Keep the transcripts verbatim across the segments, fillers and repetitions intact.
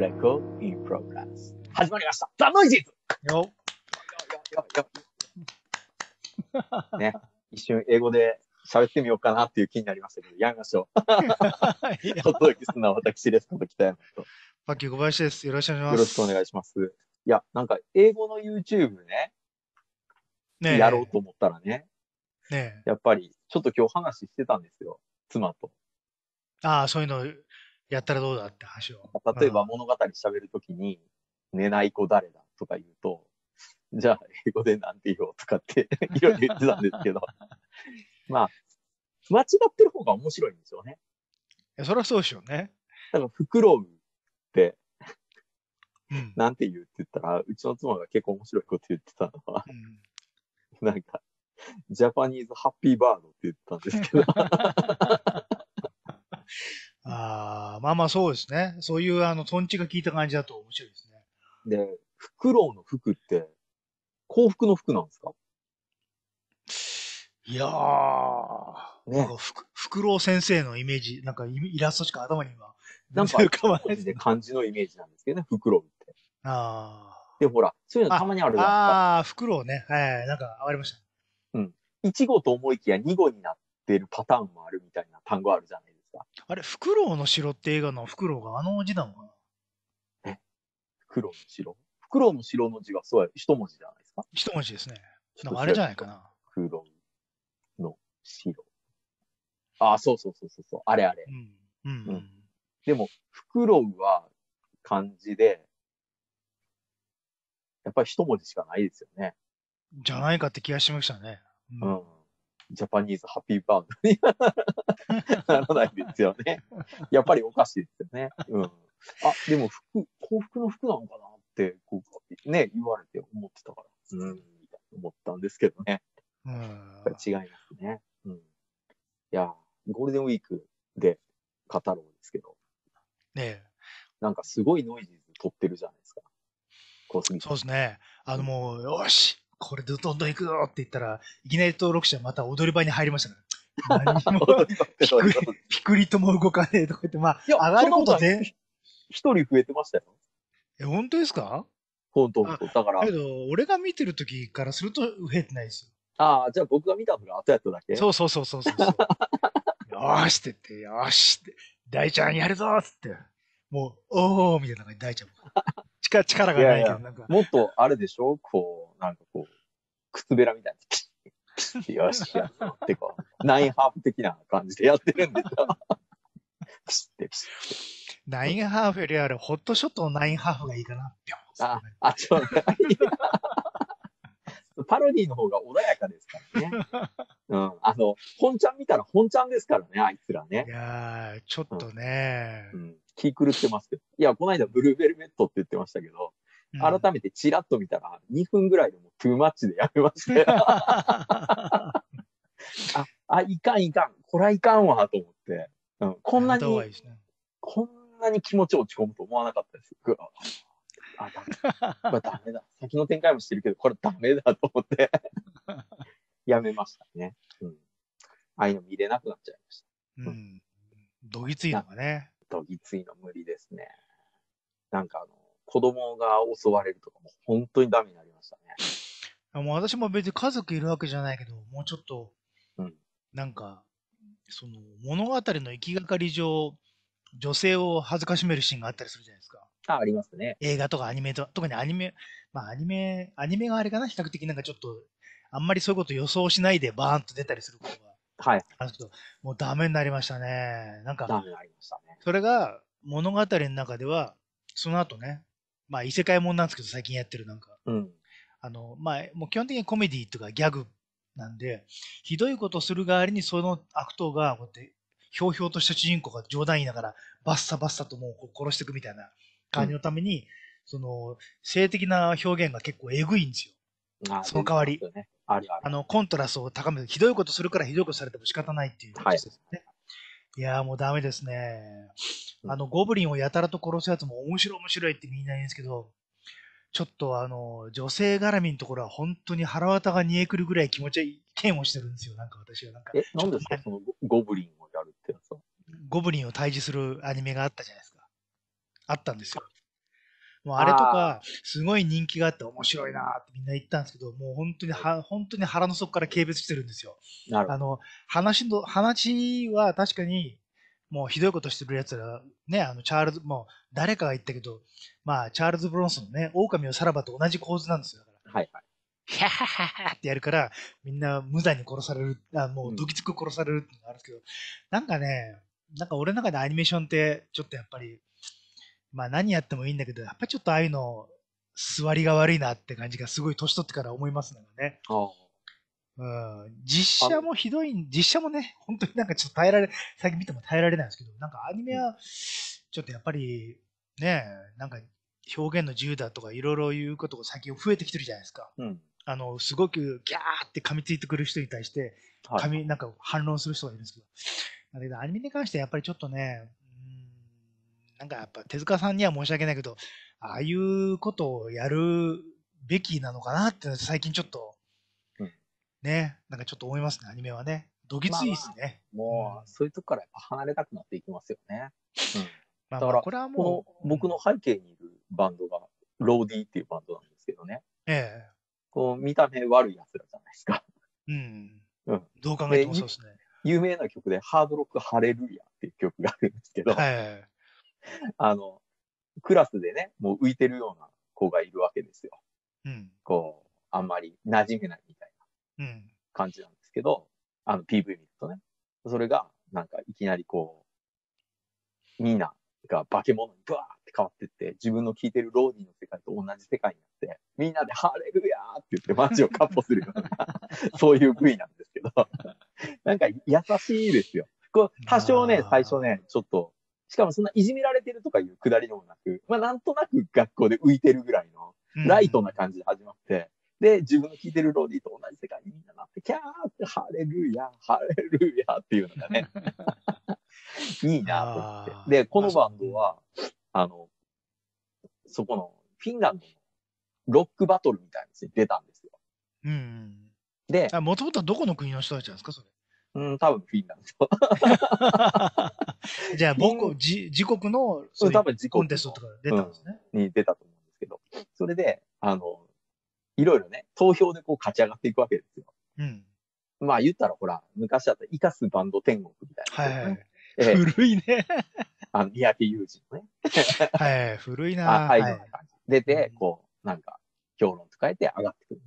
Leco in Progress。始まりました。ザ・ノイジーズ。よ。ね、一瞬英語で喋ってみようかなっていう気になりましたけど、やめましょう。お届けするのは私です。こと北山と。パッキー小林です。よろしくお願いします。よろしくお願いします。いや、なんか英語の YouTube ね、ねやろうと思ったらね、ねやっぱりちょっと今日話してたんですよ、妻と。ああ、そういうのやったらどうだって話を。例えば物語喋るときに、寝ない子誰だとか言うと、じゃあ英語でなんて言おうとかっていろいろ言ってたんですけど、まあ、間違ってる方が面白いんですよね。いや、そりゃそうでしょうね。だから、フクロウって、うん、なんて言うって言ったら、うちの妻が結構面白いこと言ってたのは、うん、なんか、ジャパニーズハッピーバードって言ってたんですけど。ああ、まあまあそうですね。そういうあのトンチが効いた感じだと面白いですね。で、フクロウの服って幸福の服なんですか？いやー、ね、フクロウ先生のイメージ、なんかイラストしか頭にはなんか漢字のイメージなんですけどね、フクロウって。ああ。で、ほら、そういうのたまにあるじゃないですか。ああ、フクロウね。はい、なんかありました。うん。いち号と思いきやに号になってるパターンもあるみたいな単語あるじゃないですか。あれ、フクロウの城って映画のフクロウがあの字なのかな？え？フクロウの城？フクロウの城の字がそうや、一文字じゃないですか？一文字ですね。なんかあれじゃないかな。フクロウの城。ああ、そうそうそうそう。あれあれ。うん。うん。うん、でも、フクロウは漢字で、やっぱり一文字しかないですよね。じゃないかって気がしましたね。うん。うんジャパニーズハッピーバードにならないですよね。やっぱりおかしいですよね。うん。あ、でも服、幸福の服なのかなって、こう、ね、言われて思ってたから、うん、みたいな思ったんですけどね。うん。違いますね。うん。いや、ゴールデンウィークで語ろうですけど。ねえ。なんかすごいノイジーズ撮ってるじゃないですか。小杉さん。そうですね。あのもう、よしこれでどんどん行くぞって言ったら、いきなり登録者また踊り場に入りましたから。何もピクリとも動かねえとか言って、まあ、上がることで。一人増えてましたよ。え、本当ですか？本当、本当。だから。けど、俺が見てる時からすると増えてないですよ。ああ、じゃあ僕が見たのが後やっただけ？そうそうそうそうそう。よーしって言って、よーしって、大ちゃんやるぞーって。もう、おーみたいな感じで大ちゃん。力、力がないけど、なんか。もっとあれでしょ？こう。なんかこう、靴べらみたいな、ピッ、ピッ、よし、やってこう、ナインハーフ的な感じでやってるんですよ。ピッて、ピッて。ナインハーフよりある、ホットショットのナインハーフがいいかな、ぴょん。あ、あ、そうね。パロディの方が穏やかですからね。うん。あの、本ちゃん見たら本ちゃんですからね、あいつらね。いやー、ちょっとね、うん。うん。気狂ってますけど。いや、この間ブルーベルメットって言ってましたけど、うん、改めてチラッと見たらにふんぐらいでもうトゥーマッチでやめましたよ。あ、あ、いかんいかん。これはいかんわ、と思って、うん。こんなに、いいね、こんなに気持ち落ち込むと思わなかったです。あ、ダメだ。ダメだ。先の展開もしてるけど、これダメだと思って。やめましたね。うん。ああいうの見れなくなっちゃいました。うん。うん、どぎついのがね。どぎついの無理ですね。なんかあの、子供が襲われるとかも本当にダメになりましたね。もう私も別に家族いるわけじゃないけど、もうちょっと、うん、なんか、その物語の行きがかり上、女性を恥ずかしめるシーンがあったりするじゃないですか。あ、ありますね。映画とかアニメと、特にアニメ、まあアニメ、アニメがあれかな、比較的なんかちょっと、あんまりそういうこと予想しないでバーンと出たりすることが、はい。あるけど、もうダメになりましたね。なんか、ダメになりましたね。それが物語の中では、その後ね、まあ異世界もんなんですけど、最近やってるなんか、うん、あの、まあ、もう基本的にコメディとかギャグなんで、ひどいことする代わりにその悪党が、こうやって、ひょうひょうとした主人公が冗談言いながら、バッサバッサともう殺していくみたいな感じのために、うん、その、性的な表現が結構エグいんですよ。あ、その代わり、ね、あるあるあの、コントラストを高める、ひどいことするからひどいことされても仕方ないっていう感じですね。はい、いやーもうダメですね。あの、ゴブリンをやたらと殺すやつも面白い面白いってみんな言うんですけど、ちょっとあの、女性絡みのところは本当に腹渡が煮えくるぐらい気持ちいい嫌悪してるんですよ、なんか私はなんか。え、なんですかそのゴブリンをやるってやつは。ゴブリンを退治するアニメがあったじゃないですか。あったんですよ。もうあれとかすごい人気があって面白いなってみんな言ったんですけど、もう本当には本当に腹の底から軽蔑してるんですよ。なるほど。あの話の話は確かにもうひどいことしてるやつらね、あのチャールズもう誰かが言ったけど、まあチャールズ・ブロンソンのね、狼をさらばと同じ構図なんですよ。だからはいはい。ヒャハハハってやるからみんな無罪に殺される、あもうどぎつく殺されるってのがあるんですけど、うん、なんかね、なんか俺の中でアニメーションってちょっとやっぱりまあ何やってもいいんだけど、やっぱりちょっとああいうの座りが悪いなって感じがすごい年取ってから思いますのでね。ああ、うん、実写もひどい、実写もね本当になんかちょっと耐えられ、最近見ても耐えられないんですけど、なんかアニメはちょっとやっぱりね、なんか表現の自由だとかいろいろ言うことが最近増えてきてるじゃないですか。うん、あのすごくギャーって噛みついてくる人に対して、はい、なんか反論する人がいるんですけど、だけどアニメに関してはやっぱりちょっとね、なんかやっぱ手塚さんには申し訳ないけど、ああいうことをやるべきなのかなって最近ちょっと、うん、ね、なんかちょっと思いますね、アニメはね。どぎついですね。まあまあ、もう、うん、そういうとこからやっぱ離れたくなっていきますよね。うん、まあ、だからこれはもう、この僕の背景にいるバンドが、うん、ローディーっていうバンドなんですけどね。ええ。こう見た目悪いやつらじゃないですか。うん。うん。どう考えてもそうですね。有名な曲で、ハードロックハレルヤっていう曲があるんですけど、はい。あのクラスでね、もう浮いてるような子がいるわけですよ。うん、こうあんまり馴染めないみたいな感じなんですけど、うん、あの ピーブイ 見るとね、それがなんかいきなりこうみんなが化け物にブワーって変わってって、自分の聴いてるローディの世界と同じ世界になって、みんなでハレルヤーって言って街をカッポするようなそういう部位なんですけどなんか優しいですよ。こう多少ね、最初ねちょっと、しかもそんないじめられてるとかいうくだりでもなく、まあなんとなく学校で浮いてるぐらいのライトな感じで始まって、うん、で、自分の聴いてるロディと同じ世界にみんななって、キャーってハレルヤ、ハレルヤっていうのがね、いいなと思って。で、このバンドは、あの、そこのフィンランドのロックバトルみたいなやつに出たんですよ。うん。で、もともとはどこの国の人たちなんですか、それ。うん、多分フィンランド。じゃあ、僕、うん、自国の、そう、多分自国のコンテストとか出たんですね、うん。に出たと思うんですけど、それで、あの、いろいろね、投票でこう勝ち上がっていくわけですよ。うん。まあ言ったらほら、昔だったらイカスバンド天国みたいな、ね。はい、はいえー。古いね。あの、三宅裕司のね。はい、古いな。はい、はい。出て、こう、なんか、評論と変えて上がってくる。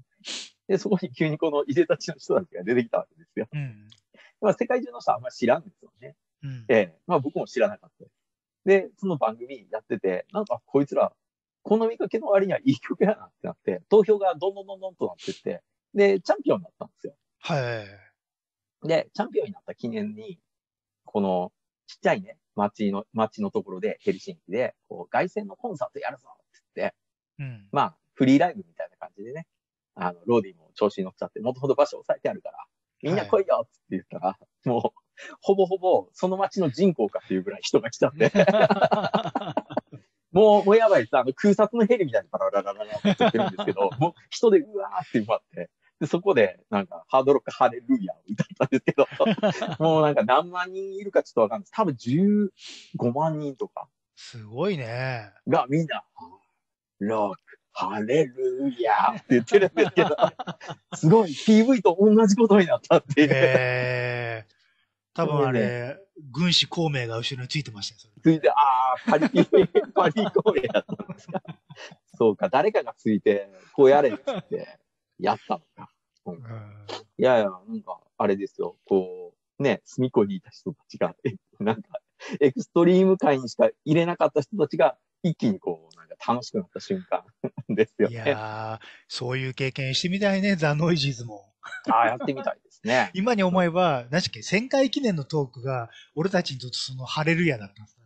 で、そこに急にこのいでたちの人たちが出てきたわけですよ。うん。まあ世界中の人はあんまり知らんですよね。うん、ええー、まあ僕も知らなかったです。で、その番組やってて、なんかこいつら、この見かけの割にはいい曲やなってなって、投票がどんどんどんどんとなってって、で、チャンピオンになったんですよ。はい。で、チャンピオンになった記念に、このちっちゃいね、街の、街のところで、ヘルシンキで、こう、凱旋のコンサートやるぞって言って、うん、まあ、フリーライブみたいな感じでね、あの、ローディも調子に乗っちゃって、もともと場所押さえてあるから、みんな来いよって言ったら、はい、もう、ほぼほぼ、その町の人口かっていうぐらい人が来ちゃって。もう、もうやばいさ、あの、空撮のヘリみたいにパラララララって言ってるんですけど、もう人でうわーって埋まって、で、そこで、なんか、ハードロックハレルヤを歌ったんですけど、もうなんか何万人いるかちょっとわかんないです。多分じゅうごまんにんとか。すごいね。が、みんな、ロック。ハレルヤーって言ってるんですけど、すごい ピーブイ と同じことになったっていう。えー、多分あれ、軍師孔明が後ろについてましたよ。ついて、あー、パリ、パリ孔明やったんですか。そうか、誰かがついて、こうやれって、やったのか。うん、いやいや、なんか、あれですよ、こう、ね、隅っこにいた人たちが、なんか、エクストリーム界にしか入れなかった人たちが、一気にこう、なんか楽しくなった瞬間ですよね。いやー、そういう経験してみたいね、ザ・ノイジーズも。ああ、やってみたいですね。今に思えば、何しっけ、せんかい記念のトークが、俺たちにとってそのハレルヤだったんです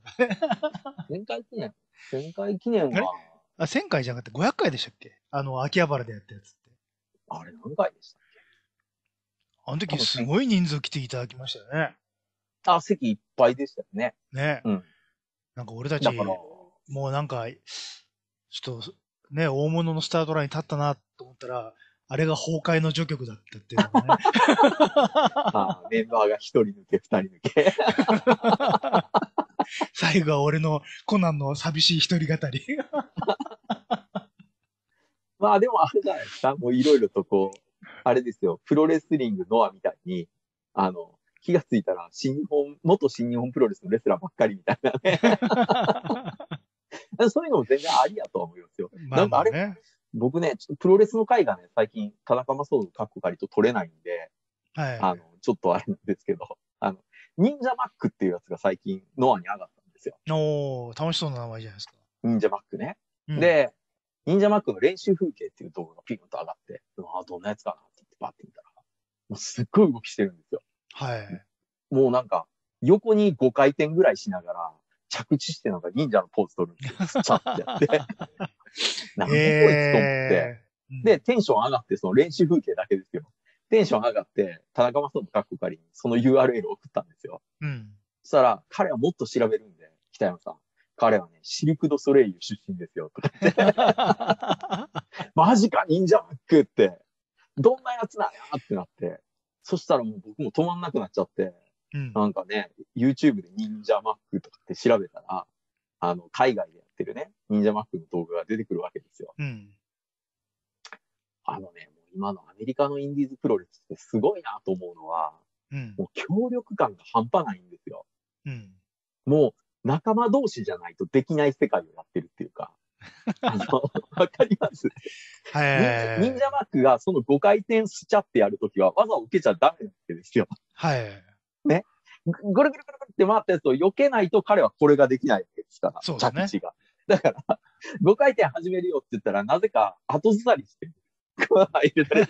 せんかい記念 ?せんかい記念は。あ、せんかいじゃなくてごひゃっかいでしたっけ、あの、秋葉原でやったやつって。あれ、何回でしたっけ、あの時すごい人数来ていただきましたよね。あ、席いっぱいでしたよね。ね。うん。なんか俺たち、もうなんか、ちょっとね、大物のスタートラインに立ったなと思ったら、あれが崩壊の序曲だったっていうのね。ああ、メンバーが一人抜け、二人抜け。最後は俺のコナンの寂しい一人語り。まあでもあれじゃないですか、もういろいろとこう、あれですよ、プロレスリングノアみたいに、あの、気がついたら新日本、元新日本プロレスのレスラーばっかりみたいなね。そういうのも全然ありやとは思いますよ。まあまあね、なんかあれ、僕ね、ちょっとプロレスの会がね、最近、田中正雄かっこかりと取れないんで、はい、あの、ちょっとあれなんですけど、あの、忍者マックっていうやつが最近、ノアに上がったんですよ。おー、楽しそうな名前じゃないですか。忍者マックね。うん、で、忍者マックの練習風景っていう動画がピンと上がって、ああ、どんなやつかなって言ってバッて見たら、もうすっごい動きしてるんですよ。はい。もうなんか、横にごかいてんぐらいしながら、着地してなんか忍者のポーズ取るんですよ。ちゃってやって。なんでこいつと思って、えー。で、テンション上がって、その練習風景だけですよ。テンション上がって、田中正雄のカッコ仮にその ユーアールエル を送ったんですよ。うん。そしたら、彼はもっと調べるんで、北山さん。彼はね、シルク・ド・ソレイユ出身ですよ、とか言って。マジか、忍者マックって。どんなやつなんやってなって。そしたらもう僕も止まんなくなっちゃって、うん、なんかね、YouTube で忍者マックとかって調べたら、あの、海外でやってるね、忍者マックの動画が出てくるわけですよ。うん、あのね、もう今のアメリカのインディーズプロレスってすごいなと思うのは、うん、もう協力感が半端ないんですよ。うん、もう、仲間同士じゃないとできない世界をやってるっていうか、あの、わかります？はい。忍者マックがそのごかいてんしちゃってやるときは技を受けちゃダメなわけですよ。はい。ね。ぐるぐるぐるぐるって回ったやつを避けないと彼はこれができないわけですから、そうですね、着地が。だから、ごかいてん始めるよって言ったらなぜか後ずさりしてる。入れたり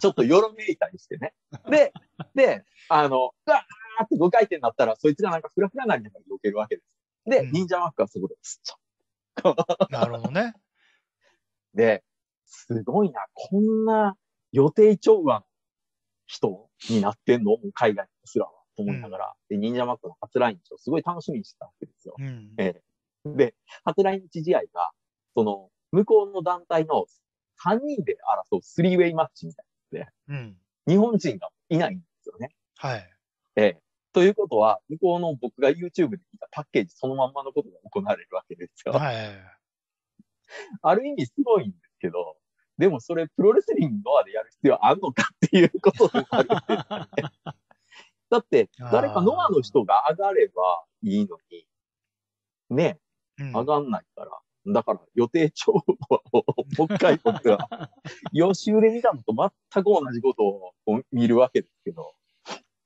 ちょっとよろめいたりしてね。で、で、あの、あってごかいてんになったら、そいつがなんかフラフラなりながら避けるわけです。で、うん、忍者マックはそこで、すっちゃう。なるほどね。で、すごいな、こんな予定調和の人になってんの海外すらは、と思いながら、うん、で、忍者マックの初来日をすごい楽しみにしてたわけですよ。うんえー、で、初来日試合が、その、向こうの団体のさんにんで争うスリーウェイマッチみたいなので、うん、日本人がいないんですよね。はい。えーということは、向こうの僕が YouTube で見たパッケージそのまんまのことが行われるわけですよ。はい。ある意味すごいんですけど、でもそれプロレスリングノアでやる必要あんのかっていうこともあるんですよね。だって、誰かノアの人が上がればいいのに、ね、うん、上がんないから。だから予定調和をもう一回僕は、予習で見たのと全く同じことを見るわけですけど、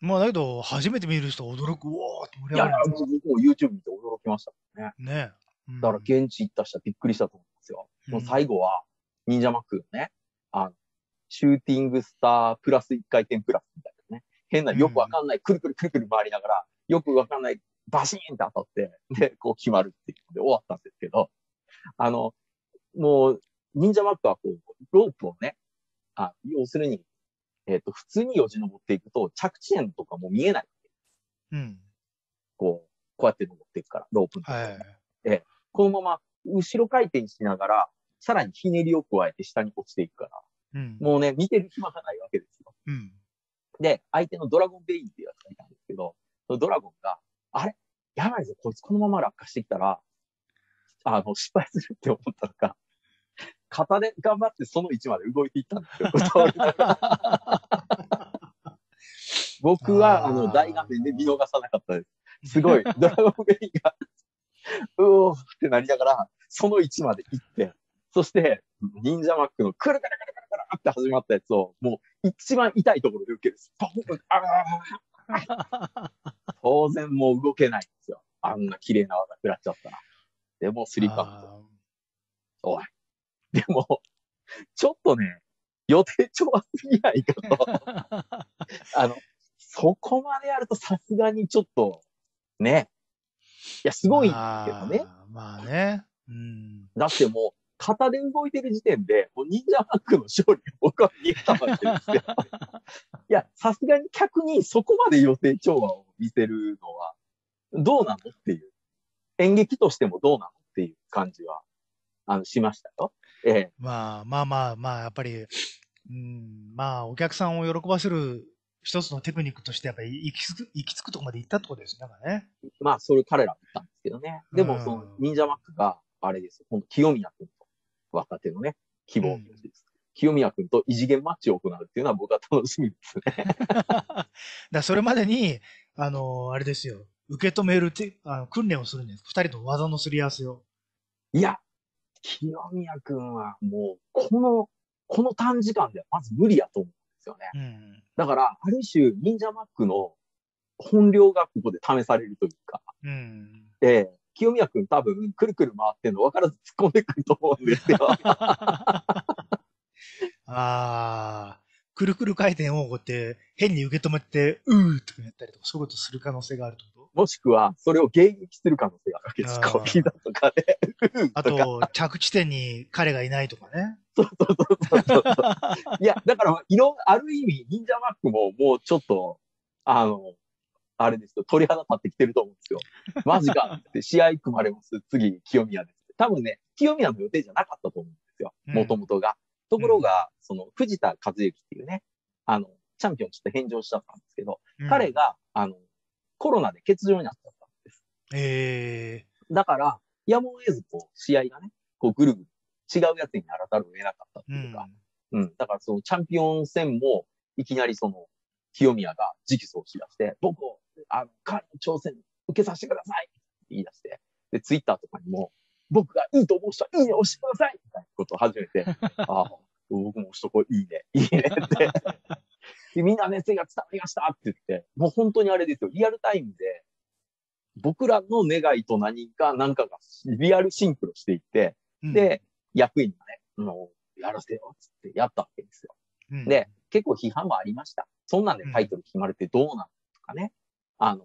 まあだけど、初めて見る人驚く、おーって盛り上がる。いや、僕も YouTube 見て驚きましたもんね。ねえ、うん。だから現地行った人はびっくりしたと思うんですよ。うん、もう最後は、忍者マックのね、あの、シューティングスタープラスいっかいてんプラスみたいなね、変なよくわかんない、うん、くるくるくるくる回りながら、よくわかんない、バシーンって当たって、で、こう決まるっていうので終わったんですけど、あの、もう、忍者マックはこう、ロープをね、あ、要するに、えっと、普通によじ登っていくと、着地点とかも見えないわけです。うん。こう、こうやって登っていくから、ロープのところ、はいえ。このまま、後ろ回転しながら、さらにひねりを加えて下に落ちていくから、うん、もうね、見てる暇がないわけですよ。うん。で、相手のドラゴンベインっていうやつがいたんですけど、そのドラゴンが、あれやばいぞ、こいつこのまま落下してきたら、あの、失敗するって思ったのか、肩で頑張ってその位置まで動いていったんですよ。僕は、あ, あの、大画面で見逃さなかったです。すごい、ドラゴンベイが、うおーってなりながら、その位置まで行って、そして、忍者マックのくるくるくるくるって始まったやつを、もう一番痛いところで受けるんです。ポンポン、あー当然もう動けないんですよ。あんな綺麗な技食らっちゃったら。でも、スリーカット。おい。でも、ちょっとね、予定調和すぎないかと。あの、そこまでやるとさすがにちょっと、ね。いや、すごいんですけどね。まあ、まあね。うん。だってもう、肩で動いてる時点で、もう忍者マックの勝利が僕は見えたわけですよ。いや、さすがに客にそこまで予定調和を見せるのは、どうなのっていう。演劇としてもどうなのっていう感じは、あの、しましたよ。ええ、まあまあまあまあ、やっぱり、うん、まあお客さんを喜ばせる一つのテクニックとして、やっぱり行き着く、行き着くとこまで行ったってことですね、なんかね。まあ、それ彼らも言ったんですけどね。でも、その、忍者マックが、あれですよ、ほんと清宮君と、若手のね、希望です、うん、清宮君と異次元マッチを行うっていうのは僕は楽しみですね。だそれまでに、あのー、あれですよ、受け止めるってあの訓練をするんです。二人の技のすり合わせを。いや、清宮君はもう、この、この短時間ではまず無理やと思うんですよね。うん、だから、ある種、忍者マックの本領がここで試されるというか。うん、で、清宮君多分、くるくる回ってんの分からず突っ込んでくると思うんですよ。ああ、くるくる回転をこうやって変に受け止めて、うーとかやったりとか、そういうことする可能性があるとこと。もしくは、それを迎撃する可能性があるわけです。コピーだとかね。あと、着地点に彼がいないとかね。そうそうそうそうそう。いや、だから、いろ、ある意味、忍者マックももうちょっと、あの、あれですよ、鳥肌立ってきてると思うんですよ。マジかって、試合組まれます。次、清宮です。多分ね、清宮の予定じゃなかったと思うんですよ。もともとが。ところが、その、藤田和幸っていうね、あの、チャンピオンちょっと返上しちゃったんですけど、うん、彼が、あの、コロナで欠場になっちゃったんです。えー、だから、やむを得ず、こう、試合がね、こう、ぐるぐる違うやつにならざるを得なかったっていうか、うん、うん。だから、その、チャンピオン戦も、いきなりその、清宮が直訴しだして、僕を、あの、彼の挑戦受けさせてくださいって言い出して、で、ツイッターとかにも、僕がいいと思う人はいいね押してくださいみたいなことを始めて、ああ、僕も押しとこう、いいね、いいねってで。みんな熱意が伝わりましたって言って、もう本当にあれですよ、リアルタイムで、僕らの願いと何か何かがリアルシンクロしていって、うん、で、役員がね、もうやらせようってやったわけですよ。うん、で、結構批判もありました。そんなんでタイトル決まれてどうなのとかね。あの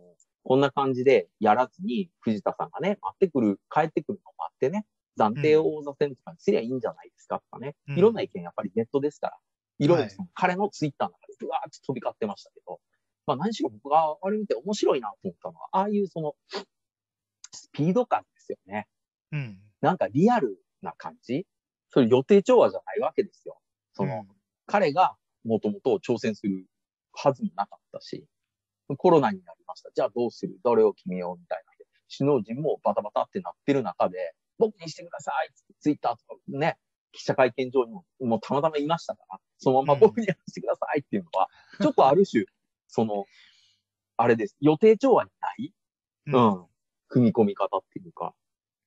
こんな感じでやらずに、藤田さんがね、待ってくる、帰ってくるのもあってね、暫定王座戦とかにすりゃいいんじゃないですかとかね、うん、いろんな意見やっぱりネットですから、いろいろその彼のツイッターの中でブワーッと飛び交ってましたけど、まあ何しろ僕があれ見て面白いなと思ったのは、ああいうその、スピード感ですよね。うん。なんかリアルな感じ、それ予定調和じゃないわけですよ。その、うん、彼がもともと挑戦するはずもなかったし、コロナになりました。じゃあどうする？どれを決めようみたいな。首脳陣もバタバタってなってる中で、僕にしてくださいってツイッターとかね、記者会見場にももうたまたまいましたから、そのまま僕にやらせてくださいっていうのは、うん、ちょっとある種、その、あれです。予定調和にない、うん、うん。組み込み方っていうか。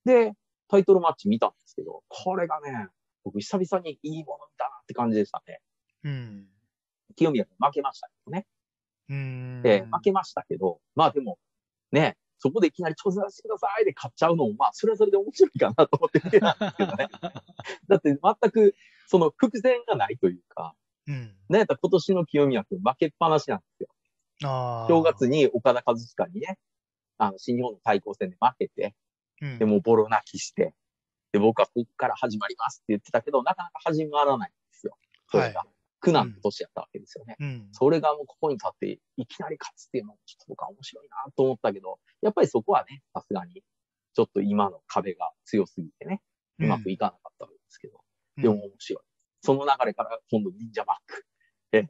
で、タイトルマッチ見たんですけど、これがね、僕久々にいいもの見たなって感じでしたね。うん。清宮に負けましたけどね。うんで、負けましたけど、まあでも、ね、そこでいきなり挑戦してくださいで買っちゃうのも、まあそれはそれで面白いかなと思って見てたんですけどね。だって全く、その伏線がないというか、うん、なんやったら今年の清宮君負けっぱなしなんですよ。あ正月に岡田和親にね、あの、新日本の対抗戦で負けて、うん、で、もうボロ泣きして、で、僕はここから始まりますって言ってたけど、なかなか始まらないんですよ。それが。はい苦難の年やったわけですよね。うんうん、それがもうここに立っていきなり勝つっていうのもちょっと僕は面白いなと思ったけど、やっぱりそこはね、さすがにちょっと今の壁が強すぎてね、うまくいかなかったわけですけど、うん、でも面白い。その流れから今度忍者マック。ええ、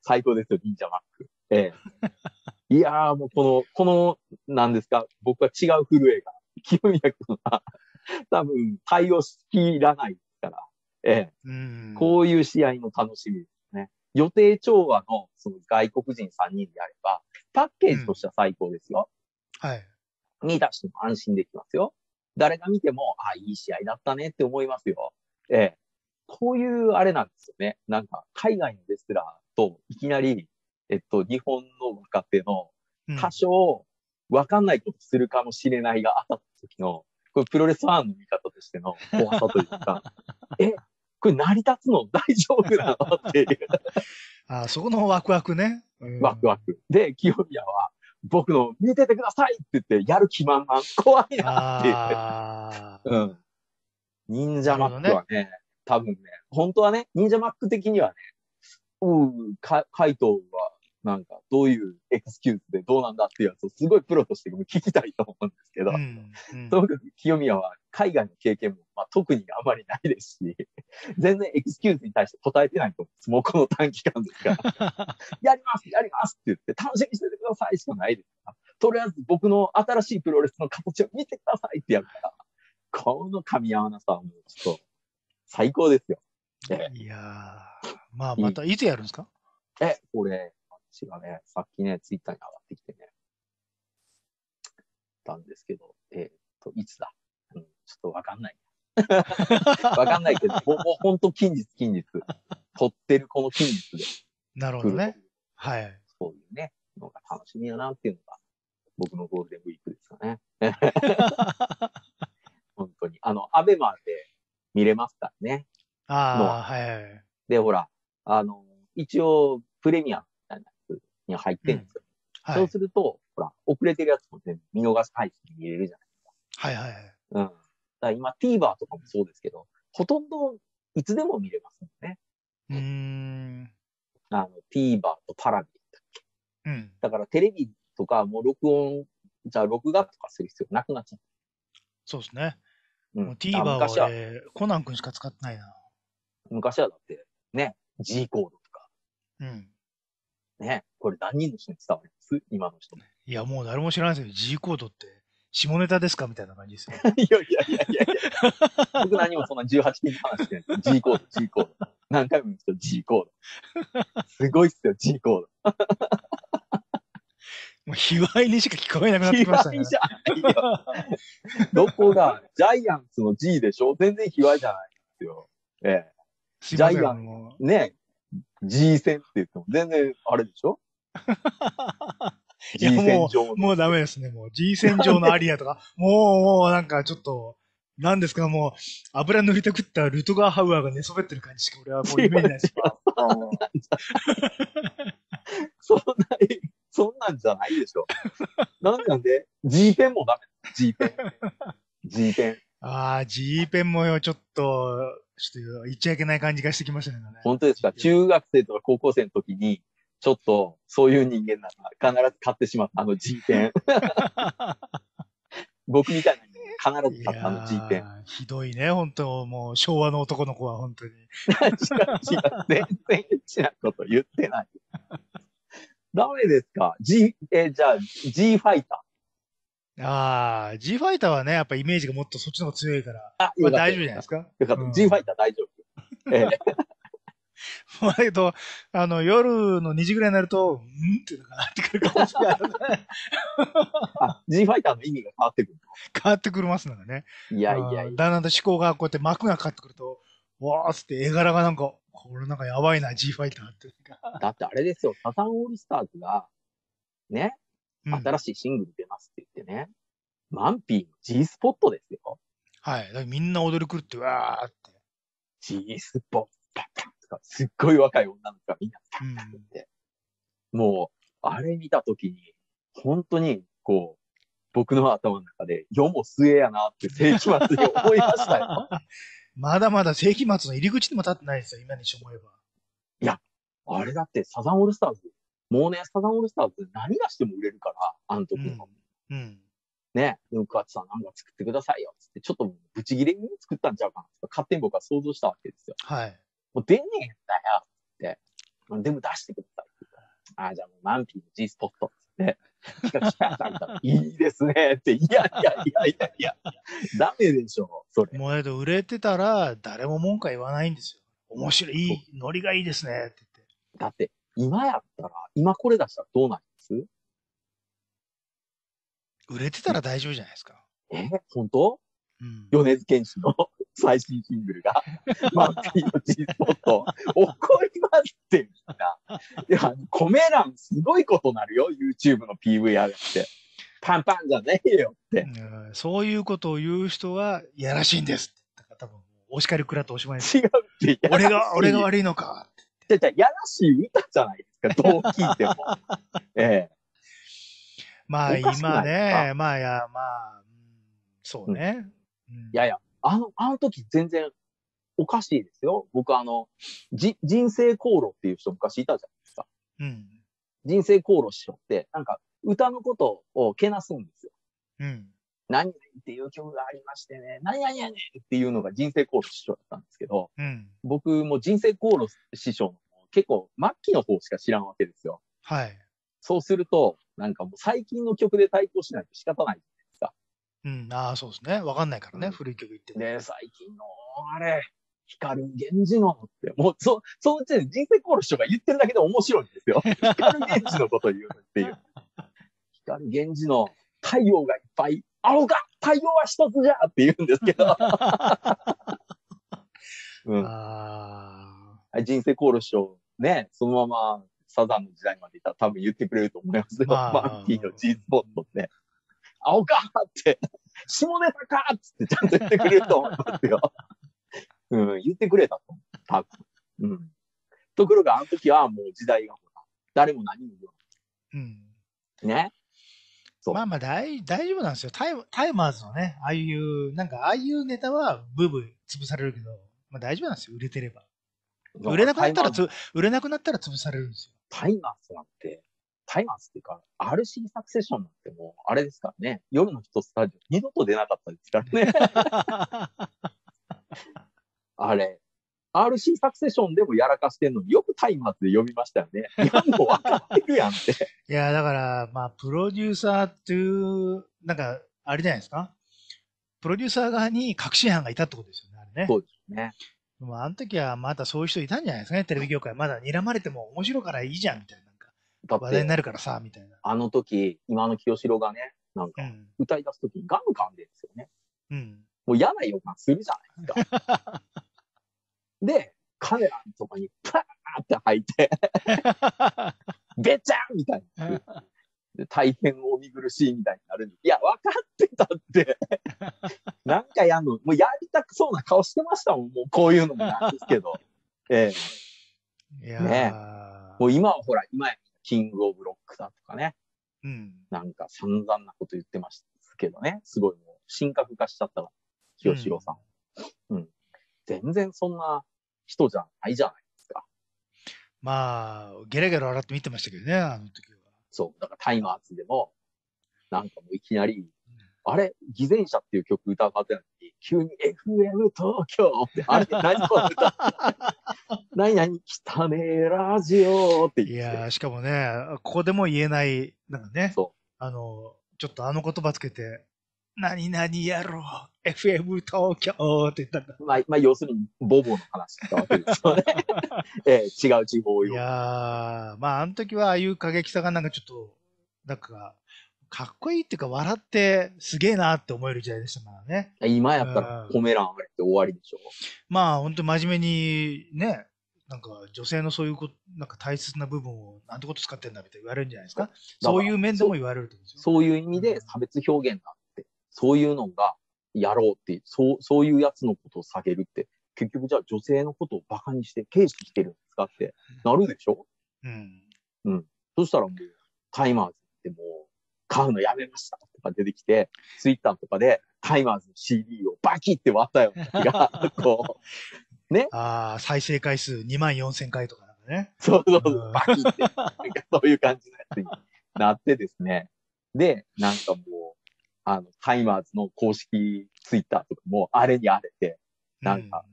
最高ですよ、忍者マック。ええ、いやーもうこの、この、なんですか、僕は違う震えが、清宮君は多分対応しきらないから、ええ、うんこういう試合の楽しみですね。予定調和のその外国人さんにんであれば、パッケージとしては最高ですよ。うん、はい。見出しても安心できますよ。誰が見ても、あ、いい試合だったねって思いますよ。ええ。こういうあれなんですよね。なんか、海外のレスラーといきなり、えっと、日本の若手の多少わかんないことするかもしれないが当たった時の、これプロレスファンの見方としての怖さというか、えこれ成り立つの大丈夫なのっていうあ。あそこのワクワクね。うん、ワクワク。で、清宮は、僕の見ててくださいって言って、やる気満々、怖いなっていう。うん。忍者マックはね、ね多分ね、本当はね、忍者マック的にはね、うん、か、カイトは、なんか、どういうエクスキューズでどうなんだっていうやつをすごいプロとして聞きたいと思うんですけど、うんうん、とにかく清宮は海外の経験も、まあ、特にあまりないですし、全然エクスキューズに対して答えてないと思うんです。もうこの短期間ですから。やりますやりますって言って、楽しみにしててくださいしかないですから。とりあえず僕の新しいプロレスの形を見てくださいってやるから、この噛み合わなさはもうちょっと、最高ですよ。ね、いやー、まあまたいつやるんですか？え、これ、私がね、さっきね、ツイッターに上がってきてね、たんですけど、えっと、いつだ、うん、ちょっとわかんない。わかんないけど、もうほんと近日近日、撮ってるこの近日で。なるほどね。はい。そういうね、のが楽しみだなっていうのが、僕のゴールデンウィークですかね。本当に。あの、アベマで見れますからね。ああ、はい、はい。で、ほら、あの、一応、プレミアムみたいなやつに入ってるんですよ。うん、はい、そうすると、ほら、遅れてるやつも全部見逃し配信見れるじゃないですか。はいはいはい。うん。だ今 TVer とかもそうですけど、ほとんどいつでも見れますもんね。うーん。あの TVer とパラビだっけ。うん。だからテレビとかもう録音、じゃあ録画とかする必要なくなっちゃう。そうですね。うん、TVer は俺、コナン君しか使ってないな。昔はだって、ね、G コードとか。うん。ね、これ何人の人に伝わります今の人。いや、もう誰も知らないですよ。G コードって。下ネタですかみたいな感じですよ。いやいやいやいやいや。僕何もそんなじゅうはちにん話してない。G コード、G コード。何回も言うと G コード。すごいっすよ、G コード。もう卑猥にしか聞こえなくなってきましたね。卑猥じゃないよ。どこが、ジャイアンツの G でしょ？全然卑猥じゃないですよ。ええ。ジャイアンのね、G 戦って言っても全然あれでしょ？G 戦場のもうダメですね。もう G 戦場のアリアとか、もう、もうなんかちょっと、なんですか、もう、油塗りたくったルトガーハウアーが寝そべってる感じしか俺はもうイメージないし。そんな、そんなんじゃないでしょ。なんなんで ?G ペンもダメ。G ペン。G ペン。ああ、G ペンもよ、ちょっと、ちょっと言っちゃいけない感じがしてきましたね。本当ですか？中学生とか高校生の時に、ちょっと、そういう人間なら必ず買ってしまう。あの G ペン。僕みたいな必ず買ったあの G ペン。ひどいね、本当もう昭和の男の子は本当に。違う違う。全然エッチなこと言ってない。ダメですか ?G、え、じゃあ G ファイター。ああ、G ファイターはね、やっぱイメージがもっとそっちの方が強いから。あ、まあ、大丈夫じゃないですか。よかった。うん、G ファイター大丈夫。ええまあ、けど、あの、夜のにじぐらいになると、んっていうのがなってくるかもしれない。あ、G ファイターの意味が変わってくる。変わってくるますのでね。いやいやいや。だんだんと思考がこうやって幕がかかってくると、わーっつって絵柄がなんか、これなんかやばいな、G ファイターって。だってあれですよ、サザンオールスターズが、ね、新しいシングル出ますって言ってね、うん、マンピーの G スポットですよ。はい。だからみんな踊り狂って、わーって。G スポット。すっごい若い女の子がみんなパッパッって、うん、もうあれ見たときに本当にこう僕の頭の中で世も末やなって世紀末に思いましたよ。まだまだ世紀末の入り口にも立ってないですよ今にし思えば。いやあれだってサザンオールスターズもうねサザンオールスターズ何出しても売れるからあの時の、うんうん、ねえ六八さんなんか作ってくださいよ つってちょっとブチギレに作ったんちゃうかなって勝手に僕は想像したわけですよ。はい。もう出ねえんだよって。でも出してくださいって言ったら。ああ、じゃあもうマンピーの G スポットって。しかし、いいですねって。いやいやいやいやいや。ダメでしょ、それ。もうだけど売れてたら誰も文句言わないんですよ。面白い、いい、ノリがいいですねって言って。だって、今やったら、今これ出したらどうなります？売れてたら大丈夫じゃないですか。え？本当？うん、米津玄師の最新シングルが、マンピーの G スポット、怒りますってみんな。いや、コメ欄すごいことになるよ、YouTube の ピーブイアール って。パンパンじゃねえよって、うん。そういうことを言う人は、やらしいんですって。多分、お叱り食らっておしまいです。違うって。俺が、俺が悪いのか。じゃじゃやらしい歌じゃないですか、どう聞いても。ええ。まあ、今ね、まあや、まあ、そうね。うんいやいや、あの、あの時全然おかしいですよ。僕あの、じ、人生航路っていう人昔いたじゃないですか。うん。人生航路師匠って、なんか歌のことをけなすんですよ。うん。何々っていう曲がありましてね、何々やねんっていうのが人生航路師匠だったんですけど、うん。僕も人生航路師匠の結構末期の方しか知らんわけですよ。はい。そうすると、なんかもう最近の曲で対抗しないと仕方ない。うん、ああ、そうですね。わかんないからね、うん、古い曲言っても。ね、最近の、あれ、光源氏のって、もう、そ、そのうちで人生講師とか言ってるだけで面白いんですよ。光源氏のこと言うっていう。光源氏の太陽がいっぱい、青が太陽は一つじゃって言うんですけど。うん、あ人生講師をね、そのままサザンの時代までいたら多分言ってくれると思いますよ。マンティの G スポットって。青かって、下ネタかっつってちゃんと言ってくれると思いますよ。うん、言ってくれたと思う。多分。うん。ところが、あの時はもう時代がほら、誰も何も言わない。うん。ね。そう。まあまあ大、大丈夫なんですよ。タイ、タイマーズのね、ああいう、なんかああいうネタはブーブー潰されるけど、まあ大丈夫なんですよ。売れてれば。売れなくなったらつ、売れなくなったら潰されるんですよ。タイマーズなんて、タイマーズっていうか、アールシー サクセションなんてもう、あれですからね。夜の一スタジオ、二度と出なかったですからね。あれ、アールシー サクセションでもやらかしてんのによくタイマーズで呼びましたよね。いや、もう分かってるやんって。いや、だから、まあ、プロデューサーっていう、なんか、あれじゃないですか。プロデューサー側に確信犯がいたってことですよね、あれね。そうですね。でも、あの時はまたそういう人いたんじゃないですかね、テレビ業界。まだ睨まれても面白いからいいじゃん、みたいな。なんか話題になるからさ、みたいな。あの時、今の清志郎がね、なんか、歌い出す時にガム噛んでるんですよね。うん。もう嫌な予感するじゃないですか。で、カメラのとこにパーって吐いて、べちゃんみたいな。で大変お見苦しいみたいになるんで。いや、分かってたって。なんかやんの、もうやりたくそうな顔してましたもん、もうこういうのもなんですけど。ええ。いやー、ね、もう今はほら、今やキングオブロックだとかね。うん。なんか散々なこと言ってましたけどね。すごいもう、神格化しちゃったら、清志郎さん。うん、うん全然そんな人じゃないじゃないですか。まあ、ゲラゲラ笑って見てましたけどね、あの時は。そう、だからタイマーズでも、なんかもういきなり、うん、あれ、偽善者っていう曲歌ってないのに、急に エフエム 東京って、あれ、何この歌何何汚ねえラジオって言って。いやー、しかもね、ここでも言えない、なんかね、そうあの、ちょっとあの言葉つけて、何々やろう エフエム 東京って言ったんだ。まあ、まあ、要するに、ボボの話だったわけですよね。ええ、違う地方用。いやー、まあ、あの時は、ああいう過激さがなんかちょっと、なんか、かっこいいっていうか、笑って、すげえなって思える時代でしたからね。今やったら、褒めらんあれって終わりでしょ。まあ、ほんと真面目に、ね、なんか、女性のそういうこと、なんか大切な部分を、なんてこと使ってんだみたいに言われるんじゃないですか。そういう面でも言われると思うんですよ。そういう意味で、差別表現だ。うんそういうのがやろうって、そう、そういうやつのことを下げるって、結局じゃあ女性のことをバカにして軽視してるんですかってなるでしょうん。うん。そしたらもう、タイマーズってもう、買うのやめましたとか出てきて、ツイッターとかでタイマーズの シーディー をバキって割ったような気が、こう、ね。ああ、再生回数にまんよんせんかいとかなんだね。そうそうそう、バキって、そういう感じのやつになってですね。で、なんかもう、あの、タイマーズの公式ツイッターとかも、あれにあれて、なんか、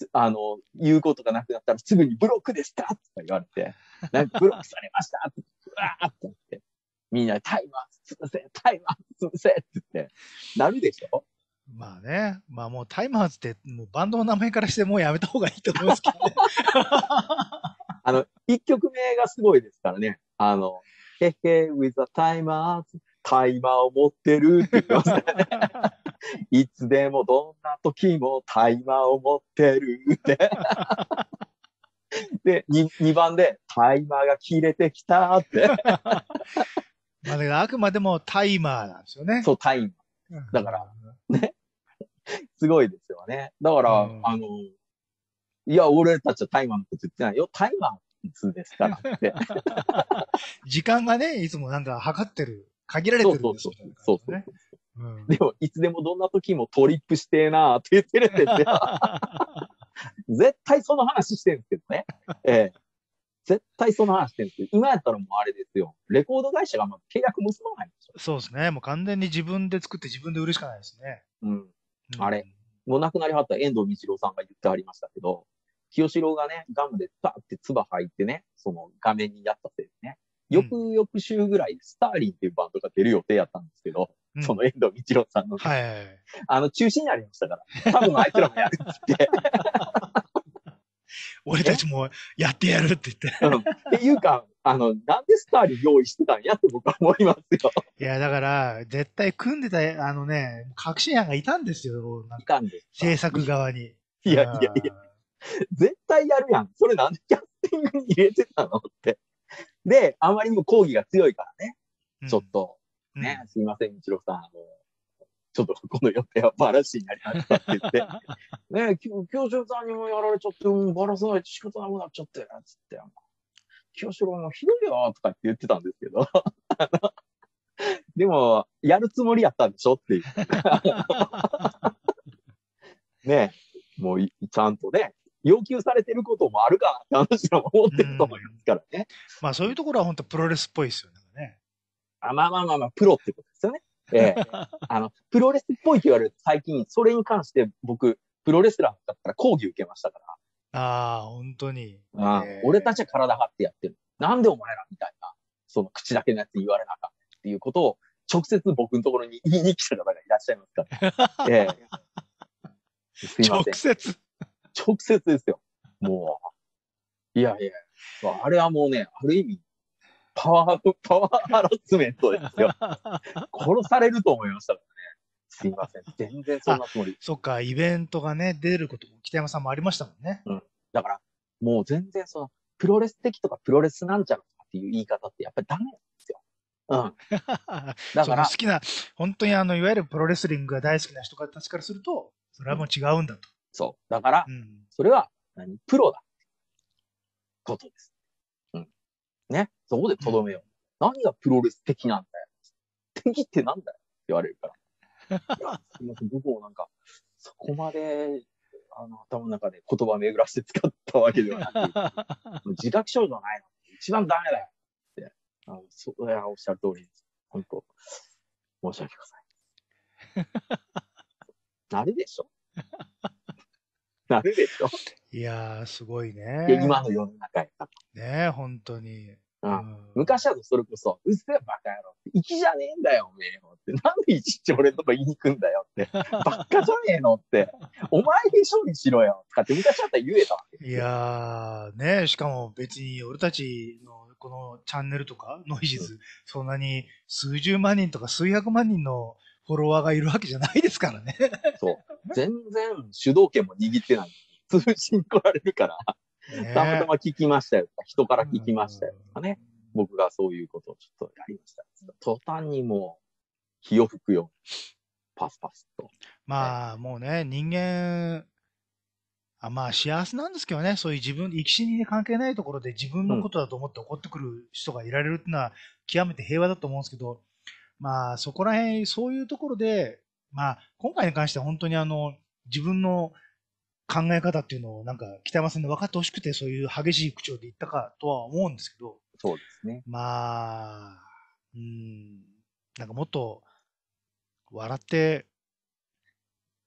うん、あの、言うことがなくなったらすぐにブロックでしたとか言われて、なんかブロックされましたって、うわーって言って、みんなタイマーズ潰せ、タイマーズ潰せって言って、なるでしょまあね、まあもうタイマーズって、もうバンドの名前からしてもうやめた方がいいと思いますけどね。あの、一曲目がすごいですからね、あの、へっへー with a timers。タイマーを持ってるって言ってますね。いつでもどんな時もタイマーを持ってるってで。で、にばんでタイマーが切れてきたって。まあ、だからあくまでもタイマーなんですよね。そう、タイマー。だから、ね。すごいですよね。だから、うん、あの、いや、俺たちはタイマーのこと言ってないよ。タイマーいつですからって。時間がね、いつもなんか測ってる。限られてるんですよ、ね。そうそうそう。うん、でも、いつでもどんな時もトリップしてーなーって言ってるんですよ。絶対その話してるんですけどね。ええ。絶対その話してるんですけど、今やったらもうあれですよ。レコード会社がま契約結ばないんですよ。そうですね。もう完全に自分で作って自分で売るしかないですね。うん。うん、あれ。もう亡くなりはった遠藤道郎さんが言ってありましたけど、清志郎がね、ガムでパって唾吐いてね、その画面にやったせいでね。翌々週ぐらい、スターリンっていうバンドが出る予定やったんですけど、うん、その遠藤道郎さんの、はいはいはい、あの、中止になりましたから、多分あいつらもやるって言って俺たちもやってやるって言って、うん。っていうか、あの、なんでスターに用意してたんやって僕は思いますよ。いや、だから、絶対組んでた、あのね、革新班がいたんですよ。なんかいたんです。制作側に。いやいやいや。絶対やるやん。それなんでキャスティングに入れてたのって。で、あまりにも抗議が強いからね。うん、ちょっと、ね、うん、すいません、一郎さん。ちょっとこの予定はバラシになりましたって言って。ねえ、清志郎さんにもやられちゃって、うん、バラさないと仕方なくなっちゃって、つって。清志郎もひどいよとかって言ってたんですけど。でも、やるつもりやったんでしょっていう。ねえ、もうちゃんとね、要求されてることもあるかって話は思ってると思いますからね。まあそういうところは本当プロレスっぽいですよね。あ、まあまあまあまあ、プロってことですよね。えー、あの、プロレスっぽいって言われる最近、それに関して僕、プロレスラーだったら抗議受けましたから。ああ、本当に。あ、えー、俺たちは体張ってやってる。なんでお前らみたいな、その口だけのやつ言われなかったっていうことを、直接僕のところに言いに来た方がいらっしゃいますから。えー、すいません。直接直接ですよ。もう。いやいや、あれはもうね、ある意味、パワー、パワーハラスメントですよ。殺されると思いましたからね。すいません。全然そんなつもり。そっか、イベントがね、出ることも北山さんもありましたもんね。うん。だから、もう全然その、プロレス的とかプロレスなんちゃらとかっていう言い方ってやっぱりダメなんですよ。うん。だから。好きな、本当にあの、いわゆるプロレスリングが大好きな人たちからすると、それはもう違うんだと。うん、そう。だから、うん、それは何、プロだってことです。ね、そこでとどめよう、うん。何がプロレス的なんだよ。敵ってなんだよって言われるから。いや、すみません、僕もなんか、そこまで、あの、頭の中で言葉巡らして使ったわけではなく、自覚症状ないの。一番ダメだよって、あの、そこはおっしゃる通りです。本当、申し訳ございません。なるでしょなるでしょいやー、すごいね。いや、今の世の中やった。ねえ、本当に。ああ、うん、昔はそれこそ、うっせぇバカ野郎って、粋じゃねえんだよ、おめえよって。なんでいちいち俺のとこ言いに行くんだよって。ばっかじゃねえのって。お前で処理しろよ。とかって昔だったら言えたわけ。いやー、ねえ、しかも別に俺たちのこのチャンネルとか、ノイジーズ、うん、そんなに数十万人とか数百万人のフォロワーがいるわけじゃないですからね。そう。全然主導権も握ってない。通信来られるから。たまたま聞きましたよ。人から聞きましたよ。とかね。僕がそういうことをちょっとやりました。途端にもう、火を吹くよ。パスパスと。まあ、ね、もうね、人間、あ、まあ幸せなんですけどね。そういう自分、生き死に関係ないところで自分のことだと思って怒ってくる人がいられるっていうのは、極めて平和だと思うんですけど、まあそこら辺、そういうところで、まあ今回に関しては本当にあの、自分の、考え方っていうのをなんか北山さんに分かってほしくてそういう激しい口調で言ったかとは思うんですけど、そうですね。まあ、うん、なんかもっと笑って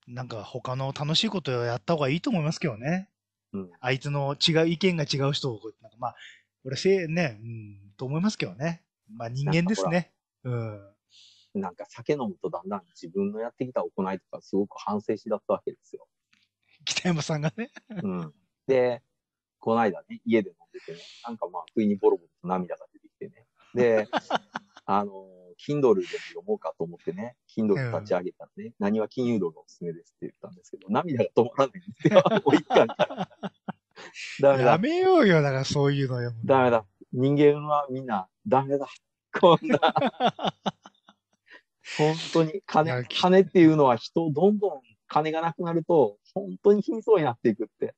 なんか他の楽しいことをやった方がいいと思いますけどね。うん、あいつの違う意見が違う人をなんかまあ俺せね、うん、と思いますけどね。まあ人間ですね。うん。なんか酒飲むとだんだん自分のやってきた行いとかすごく反省しだったわけですよ。北山さんがね、うん。で、この間ね、家で飲んでてね、なんかまあ、不意にボロボロと涙が出てきてね。で、あの、Kindle でも読もうかと思ってね、Kindle 立ち上げたらね、うん、何は金融道がおすすめですって言ったんですけど、涙が止まらないんですよ、お一貫から。ダメだ。やめようよ、だからそういうのよ。ダメだ。人間はみんな、ダメだ。こんな。本当に金、金っていうのは人をどんどん金がなくなると、本当に貧相になっていくって。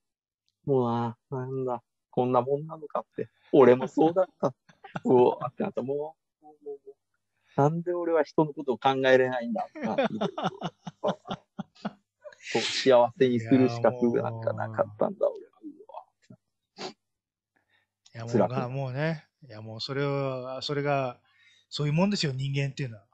もうな、なんだ、こんなもんなのかって。俺もそうだった。うおーってなった。もう、もう、もう、なんで俺は人のことを考えれないんだってそう。幸せにするしかなんかなかったんだ、俺は。いや、もう、辛くな、もうね。いや、もうそれは、それが、そういうもんですよ、人間っていうのは。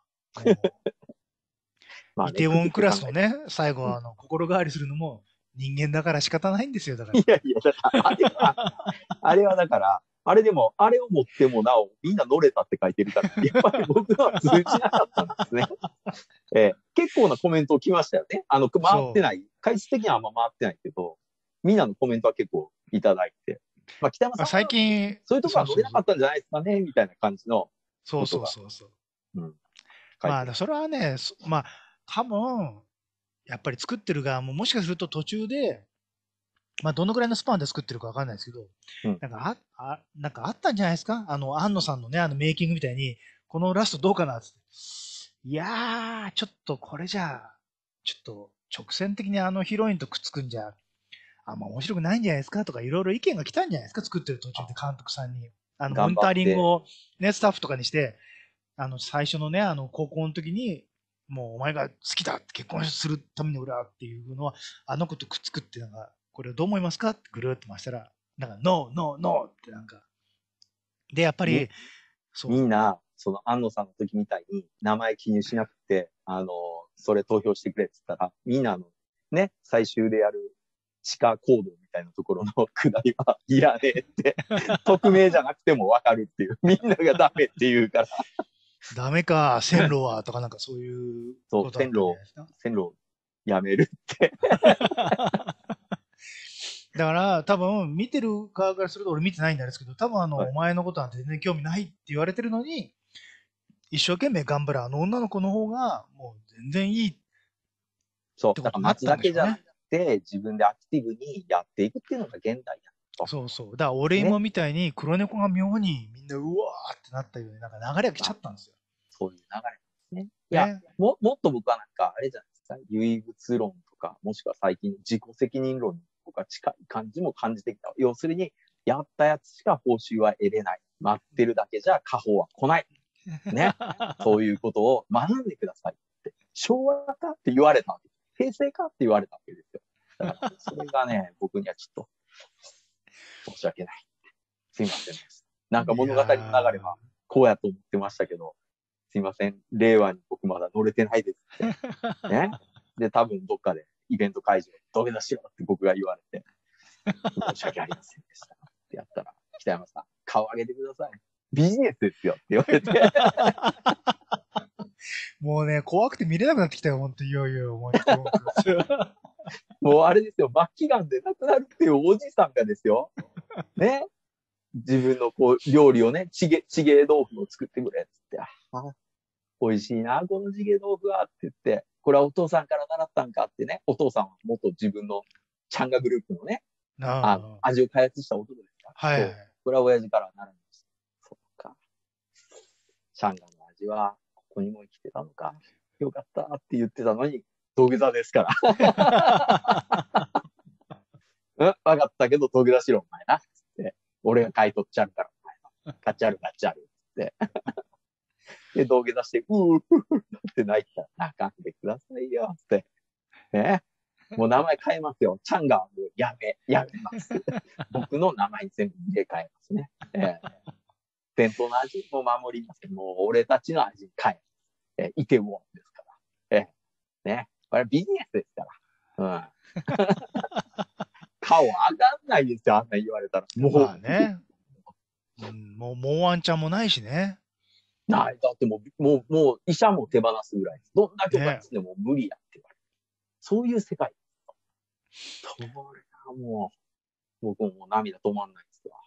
まあね、イテウォンクラスのね、最後はあの、心変わりするのも人間だから仕方ないんですよ、だから。いやいや、だからあれは、あれはだから、あれでも、あれを持ってもなお、みんな乗れたって書いてるから、やっぱり僕は通じなかったんですね。えー、結構なコメント来ましたよね。あの、回ってない。回数的にはあんま回ってないけど、みんなのコメントは結構いただいて、まあ、北山さんは最近そういうところは乗れなかったんじゃないですかねみたいな感じの。そうそうそうそう。うん、まあそれはね、まあ多分やっぱり作ってる側ももしかすると途中で、まあどのくらいのスパンで作ってるかわかんないですけど、うん、なんかああなんかあったんじゃないですか、あの安野さんのねあのメイキングみたいにこのラストどうかなって、いやーちょっとこれじゃあちょっと直線的にあのヒロインとくっつくんじゃあんま面白くないんじゃないですかとかいろいろ意見が来たんじゃないですか、作ってる途中で監督さんに。あのモニタリングをねスタッフとかにして、あの最初のねあの高校の時にもうお前が好きだって結婚するために俺はっていうのはあの子とくっつくってなんかこれどう思いますかってぐるって回したらなんかノーノーノーってなんかでやっぱりそうみんなその安野さんの時みたいに名前記入しなくてあのそれ投票してくれって言ったらみんなのね最終でやる地下行動みたいなところのくだりはいらねえって匿名じゃなくても分かるっていうみんながダメって言うからダメか線路はとかなんかそういうことだったんじゃないですか。そう、線路、線路やめるってだから多分見てる側からすると俺見てないんですけど多分あの、はい、お前のことなんて全然興味ないって言われてるのに一生懸命頑張るあの女の子の方がもう全然いいってことになったんでしょうね。で自分でアクティブにやっていくっていうのが現代だと。そうそう。だから俺今みたいに黒猫が妙にみんなうわーってなったようになんか流れが来ちゃったんですよ。そういう流れですね。いや、ね、も, もっと僕はなんかあれじゃないですか、唯物論とかもしくは最近自己責任論とか近い感じも感じてきた。要するにやったやつしか報酬は得れない。待ってるだけじゃ家宝は来ない。ね。そういうことを学んでくださいって昭和かって言われた。平成かって言われたわけですよ。だからそれがね、僕にはちょっと申し訳ない。すいません。なんか物語の流れはこうやと思ってましたけど、すいません。令和に僕まだ乗れてないですって。ね。で、多分どっかでイベント会場、土下座しろって僕が言われて、申し訳ありませんでした。ってやったら、北山さん、顔上げてください。ビジネスですよって言われて。もうね、怖くて見れなくなってきたよ、ほんと、いよいよ思いもうあれですよ、末期がんで亡くなるっていうおじさんがですよ、ね、自分のこう料理をね、チゲ、チゲ豆腐を作ってくれって言って、美味しいな、このチゲ豆腐はって言って、これはお父さんから習ったんかってね、お父さんは元自分のチャンガグループのね、あの味を開発した男ですから、はい、これは親父から習いました。そっか。チャンガの味は、ここにも生きてたのかよかったって言ってたのに土下座ですから、うん、分かったけど土下座しろお前なっつって俺が買い取っちゃうからお前なガチャルガチャルってで土下座してうーって泣いたら泣かんでくださいよってねもう名前変えますよチャンガはもうやめやめます僕の名前に全部入れ替えますね、えー伝統の味も守りますけど、もう俺たちの味に変え、イテウォンですから。え、ね。これはビジネスですから。うん。顔上がんないですよ、あんな言われたら。もう。まあね。うん、もう、もうワンチャンもないしね。ない。だってもう、もう、もう医者も手放すぐらいです。どんな許可つっても無理やって言われる。そういう世界です。それがもう、僕も涙止まんないですわ。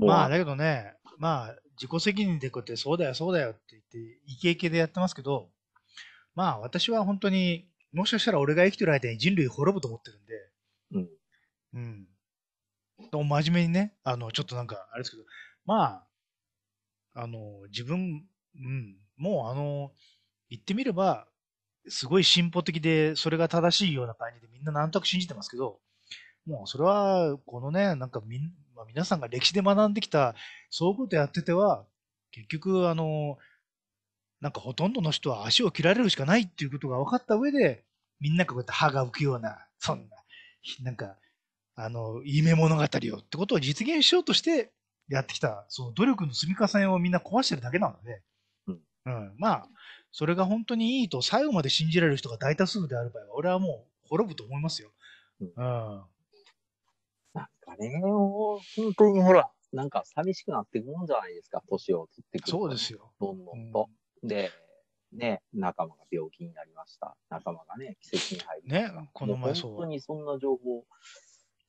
まあ、だけどね。まあ、自己責任でこうやってそうだよそうだよって言ってイケイケでやってますけど、まあ私は本当にもしかしたら俺が生きてる間に人類滅ぶと思ってるんで、うんうん、真面目にねあのちょっとなんかあれですけど、まああの自分、うん、もうあの言ってみればすごい進歩的でそれが正しいような感じでみんななんとなく信じてますけど、もうそれはこのねなんかみんまあ、皆さんが歴史で学んできたそういうことやってては結局あのなんかほとんどの人は足を切られるしかないっていうことが分かった上でみんながこうやって歯が浮くようなそんななんかあの夢物語をってことを実現しようとしてやってきたその努力の積み重ねをみんな壊してるだけなので、うんうん、まあそれが本当にいいと最後まで信じられる人が大多数である場合は俺はもう滅ぶと思いますよ。うん、うんあれを本当にほらなんか寂しくなっていくもんじゃないですか、年を取ってくると。そうですよ、どんどんと、うん、でね仲間が病気になりました、仲間がね奇跡に入りました、ね、この前そう本当にそんな情報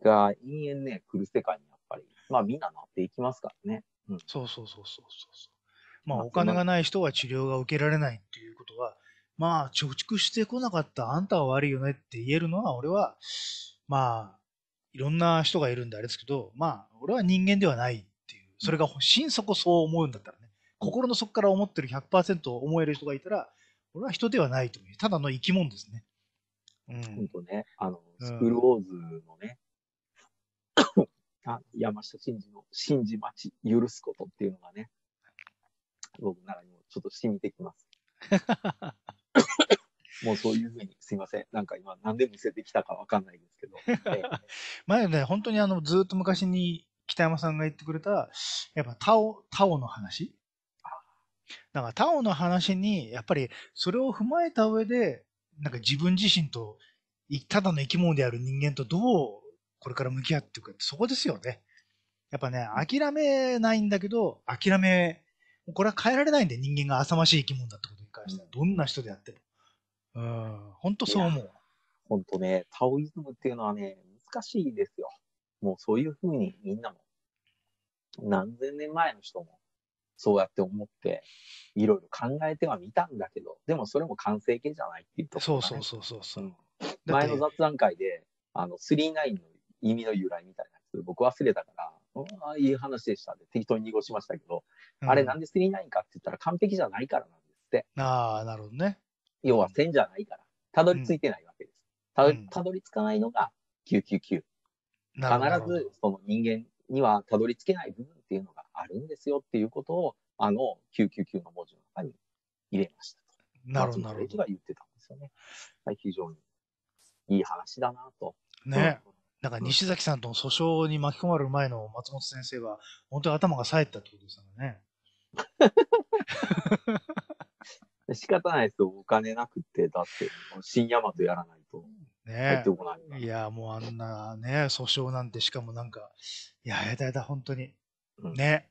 が延々ね、来る世界にやっぱり、まあみんななっていきますからね。うん、そうそうそうそうそう。まあお金がない人は治療が受けられないっていうことは、まあ貯蓄してこなかったあんたは悪いよねって言えるのは、俺は、まあ、いろんな人がいるんであれですけど、まあ俺は人間ではないっていう、それが心底そう思うんだったらね、心の底から思ってる ひゃくパーセント 思える人がいたら、俺は人ではないと思う。ただの生き物ですね。うん。本当ね、あの、スクールウォーズのね、うん、あ山下真司の真司待ち、許すことっていうのがね、僕ならにもちょっと染みてきます。もうそういうふうに、すいません。なんか今、なんで見せてきたかわかんないですけど。えー、前ね、本当にあの、ずっと昔に北山さんが言ってくれた、やっぱタオ、タオの話。だからタオの話に、やっぱりそれを踏まえた上で、なんか自分自身と、ただの生き物である人間とどうこれから向き合っていくかって、そこですよね。やっぱね、諦めないんだけど、諦め、これは変えられないんで、人間が浅ましい生き物だってことに関しては、どんな人であっても。うん、本当そう思う。本当ね、タオイズムっていうのはね、難しいですよ。もうそういうふうにみんなも、何千年前の人も、そうやって思って、いろいろ考えてはみたんだけど、でもそれも完成形じゃないっていうところ、ね。そうそうそうそう。前の雑談会で、あの、スリーナインの意味の由来みたいなやつ、僕忘れたから、ああ、いい話でしたって適当に濁しましたけど、うん、あれなんでスリーナインかって言ったら完璧じゃないからなんですって。ああ、なるほどね。要はせんじゃないから、たどり着いてないわけです。うん、た, たどり着かないのがきゅうきゅうきゅう。うん、必ずその人間にはたどり着けない部分っていうのがあるんですよっていうことを、あのきゅうきゅうきゅうの文字の中に入れましたと。なるほど、なるほど。が言ってたんですよね。はい、非常にいい話だなと。ね。なんか西崎さんとの訴訟に巻き込まれる前の松本先生は、本当に頭が冴えたってことですよね。仕方ないですよ。お金なくて、だって、新大和やらないと入ってこないから。いや、もうあんなね、訴訟なんて、しかもなんか、いや、やだやだ、本当に。うん、ね。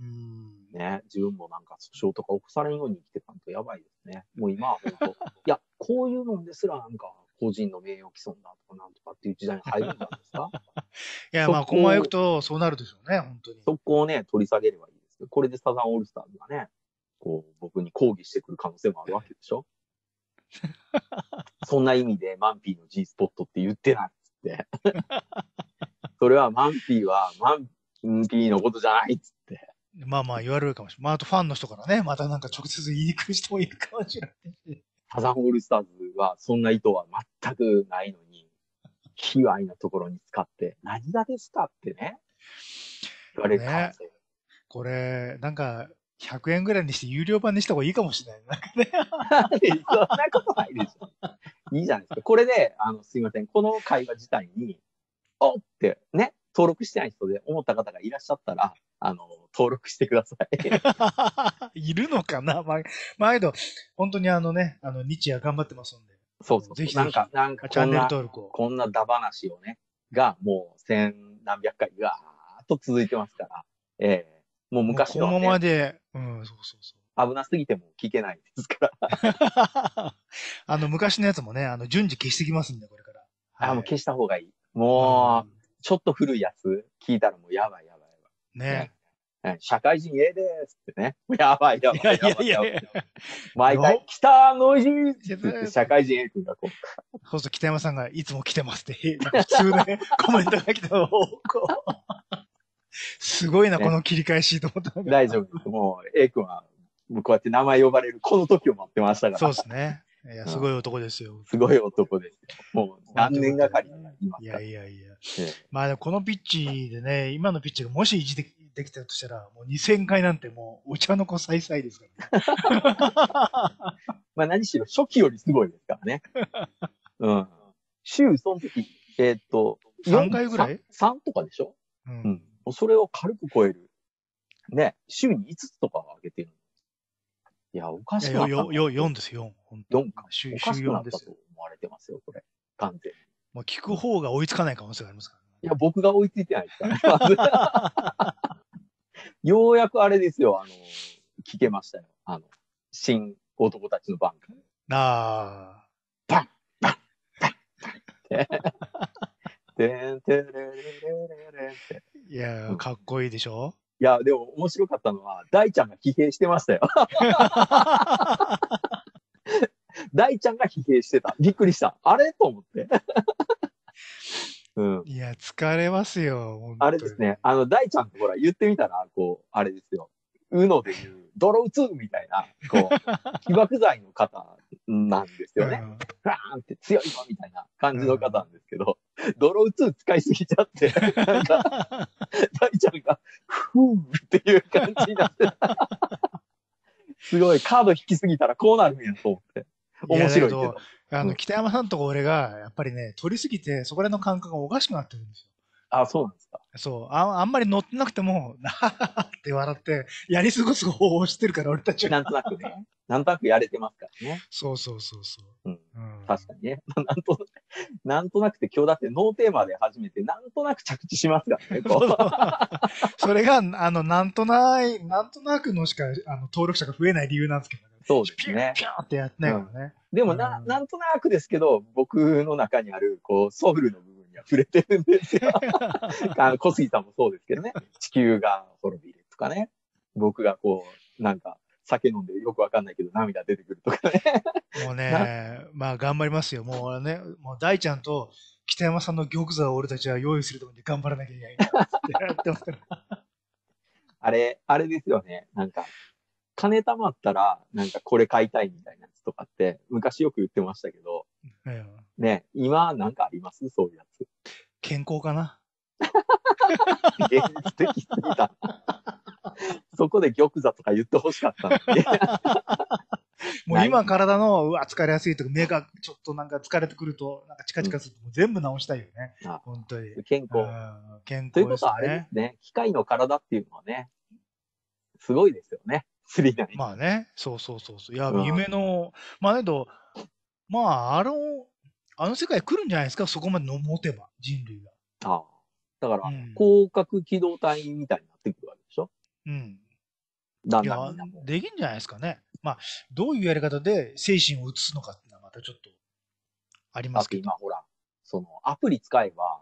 うん。ね。自分もなんか訴訟とか起こされるように生きてたのとやばいですね。もう今は本当、いや、こういうのですらなんか、個人の名誉毀損だとかなんとかっていう時代に入るんじゃないですか。いや、まあ、こまよくとそうなるでしょうね、本当に。そこをね、取り下げればいいですけど、これでサザンオールスターズがね、こう、僕に抗議してくる可能性もあるわけでしょ。そんな意味で、マンピーの G スポットって言ってないっつって。それはマンピーはマンピーのことじゃないっつって。まあまあ言われるかもしれない。まあ、あとファンの人からね、またなんか直接言いにくい人もいるかもしれない。サザンオールスターズはそんな意図は全くないのに、卑猥なところに使って、何がですかってね、言われる可能性、ね。これ、なんか、ひゃくえんぐらいにして有料版にした方がいいかもしれない。なんかね。そんなことないでしょ。いいじゃないですか。これで、あの、すいません。この会話自体に、おってね、登録してない人で思った方がいらっしゃったら、あの、登録してください。いるのかな、まあ、まあ、けど、本当にあのね、あの、日夜頑張ってますんで。そうそう。ぜひ、なんか、なんか、チャンネル登録を。こんなダ話をね、が、もう、千何百回、ガーっと続いてますから。ええーもう昔の、ね、このままで、うん、そうそうそう。危なすぎても聞けないですから。あの、昔のやつもね、あの、順次消してきますんで、これから。はい、あ、もう消した方がいい。もう、うん、ちょっと古いやつ聞いたらもうやばいやばいやばい。ね。ね、社会人 A ですってね。やばいやばいやばいやばい。毎回、北の日って社会人 A 君がこう。そうそう、北山さんがいつも来てますって、普通ね、コメントが来たのを、こう。すごいな、ね、この切り返しと思った。大丈夫です。もう、A 君は、こうやって名前呼ばれる、この時を待ってましたから。そうですね。いや、すごい男ですよ。うん、すごい男ですよ。もう、何年がかりになりますから。いやいやいや。ええ、まあ、このピッチでね、今のピッチがもし維持できてるとしたら、もうにせんかいなんてもう、お茶の子さいさいですから、ね。まあ、何しろ、初期よりすごいですからね。うん。週、その時、えー、っと、さんかいぐらい ?さん とかでしょ、うん、うん、それを軽く超える。ね。週にいつつとか上げてる。いや、おかしくなった。よんですよ、よん。よんか。週よんです。と思われてますよ、これ。完全に。まあ、聞く方が追いつかない可能性がありますからね。いや、僕が追いついてないですから。ようやくあれですよ、あの、聞けましたよ。あの、新男たちの番組。ああ。バンバンバンバンって。てんてんてんてんてん。いやー、かっこいいでしょ。いや、でも面白かったのは、大ちゃんが疲弊してましたよ。大ちゃんが疲弊してた。びっくりした。あれと思って。うん、いや、疲れますよ。本当あれですね。あの、大ちゃんとほら、言ってみたら、こう、あれですよ。うので言う、泥打つみたいな、こう、起爆剤の方なんですよね。ふわ、うん、ーんって強いぞみたいな感じの方なんですけど、うん、泥打つ使いすぎちゃって、なんか、大ちゃんが、ふーっていう感じになってた。すごい、カード引きすぎたらこうなるんやと思って。面白いけど。あの、北山さんと俺が、やっぱりね、取りすぎて、そこらの感覚がおかしくなってるんですよ。あ, あ、そうなんですか。そう。あ, あんまり乗ってなくても、なははって笑って、やり過ごす方法を知ってるから、俺たちは。なんとなくね。なんとなくやれてますからね。そうそうそうそう。うん。うん、確かにね。なんと、なんとなくて今日だってノーテーマで始めて、なんとなく着地しますからね、こう。それが、あの、なんとない、なんとなくのしか、あの、登録者が増えない理由なんですけどね。そうですね。ピュンピュンってやってないからね。うん、でもな、うん、なんとなくですけど、僕の中にある、こう、ソウルの部分には触れてるんですよ。あの、小杉さんもそうですけどね。地球が滅びるとかね。僕がこう、なんか、酒飲んでよくわかんないけど涙出てくるとかね。もうね、まあ頑張りますよ。もうね、もう大ちゃんと北山さんの玉座を俺たちは用意するところに頑張らなきゃいけないなってってます。あれ、あれですよね。なんか、金貯まったら、なんかこれ買いたいみたいなやつとかって、昔よく言ってましたけど、うん、ね、今なんかあります？そういうやつ。健康かな。現実的すぎた。そこで玉座とか言ってほしかったのに。もう今体の、うわ、疲れやすいとか、目がちょっとなんか疲れてくると、なんかチカチカすると、うん、全部直したいよね。本当に。健康。健康ですね。ということはあれですね、機械の体っていうのはね、すごいですよね。スリーナイン。まあね、そうそうそうそう。いや、うん、夢の、まあけど、まあ、あの、あの世界来るんじゃないですか、そこまでの持てば、人類が。ああ。だから、うん、広角機動隊みたいになってくるわけでしょ。うん。だんだん。いや、できんじゃないですかね。まあ、どういうやり方で精神を移すのかっていうのはまたちょっとありますけど。今ほら、そのアプリ使えば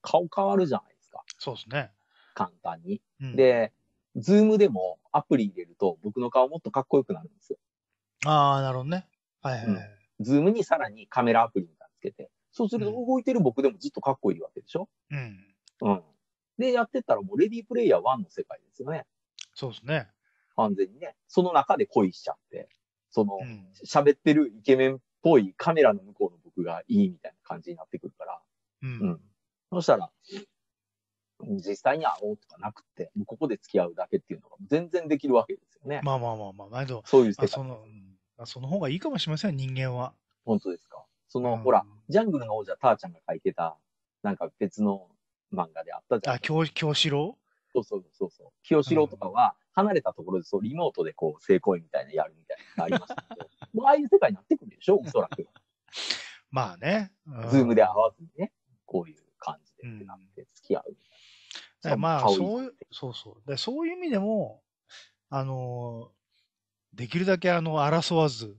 顔変わるじゃないですか。そうですね。簡単に。うん、で、ズームでもアプリ入れると僕の顔もっとかっこよくなるんですよ。ああ、なるほどね。はいはい、はい、うん。ズームにさらにカメラアプリみたいにつけて、そうすると動いてる僕でもずっとかっこいいわけでしょ。うん。うん。で、やってったらもうレディープレイヤーワンの世界ですよね。そうですね。完全にね。その中で恋しちゃって、その、喋、うん、ってるイケメンっぽいカメラの向こうの僕がいいみたいな感じになってくるから。うん。うん、そしたら、実際に会おうとかなくて、もうここで付き合うだけっていうのが全然できるわけですよね。まあまあまあまあ、まあ、そういう世界。その、その方がいいかもしれません、人間は。本当ですか。その、うん、ほら、ジャングルの王者、ターちゃんが書いてた、なんか別の漫画であったじゃん。あ、京、京四郎？そうそうそうそう。清志郎とかは、離れたところで、そう、リモートでこう、性行為みたいなやるみたいなのがありましたけど、もうああいう世界になってくるでしょ、おそらく。まあね。うん、ズームで会わずにね、こういう感じでってなって付き合うみたいな。うん、まあ、そういう、そうそう。そういう意味でも、あの、できるだけあの、争わず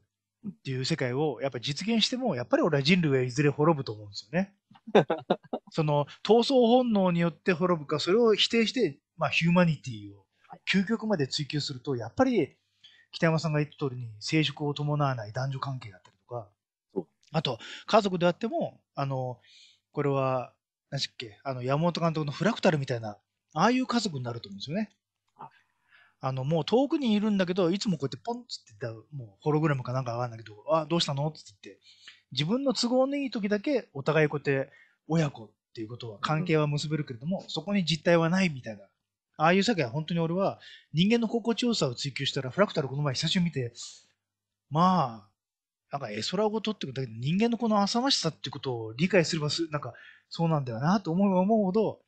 っていう世界を、やっぱり実現しても、やっぱり俺は人類はいずれ滅ぶと思うんですよね。その闘争本能によって滅ぶか、それを否定して、まあ、ヒューマニティを究極まで追求すると、やっぱり北山さんが言った通りに生殖を伴わない男女関係だったりとか、あと家族であっても、あのこれは何しっけ、あの山本監督のフラクタルみたいな、ああいう家族になると思うんですよね。あのもう遠くにいるんだけど、いつもこうやってポンっつって、もうホログラムかなんかわかんないけど、あ、どうしたのって言って、自分の都合のいい時だけお互いこうやって親子っていうことは、関係は結べるけれども、うん、そこに実態はないみたいな、ああいう世界は本当に俺は人間の心地よさを追求したら、フラクタルこの前久しぶり見て、まあなんか絵空事ってことだけど、人間のこの浅ましさっていうことを理解すればす、なんかそうなんだよなと思えば思うほど、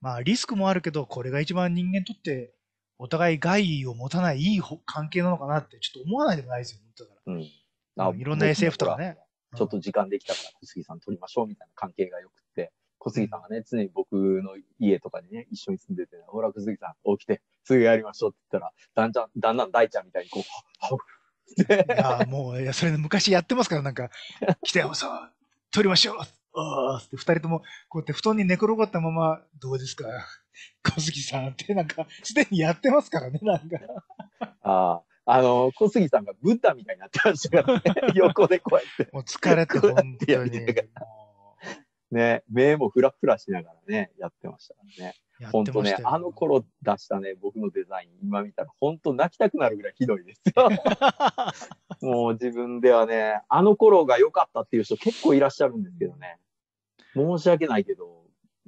まあリスクもあるけど、これが一番人間にとってお互い害を持たないいい関係なのかなってちょっと思わないでもないですよ。だから、うん、あ、うん、いろんな エスエフ とかね。ちょっと時間できたから小杉さん撮りましょうみたいな関係が良くって、小杉さんがね、常に僕の家とかにね、一緒に住んでて、ほら、小杉さん起きて、すぐやりましょうって言ったら、だんだん、だんだん大ちゃんみたいにこう、はっ、はっ、って。いや、もう、いや、それ昔やってますから、なんか、北山さん、撮りましょうっああって二人ともこうやって布団に寝転がったまま、どうですか小杉さんってなんかすでにやってますからね、なんか。ああ、あの小杉さんがブッダみたいになってましたからね横でこうやってもう疲れて本当にね、目もフラフラしながらねやってましたからね。本当ね、あの頃出したね、僕のデザイン、今見たら本当泣きたくなるぐらいひどいですよ。もう自分ではね、あの頃が良かったっていう人結構いらっしゃるんですけどね。申し訳ないけど、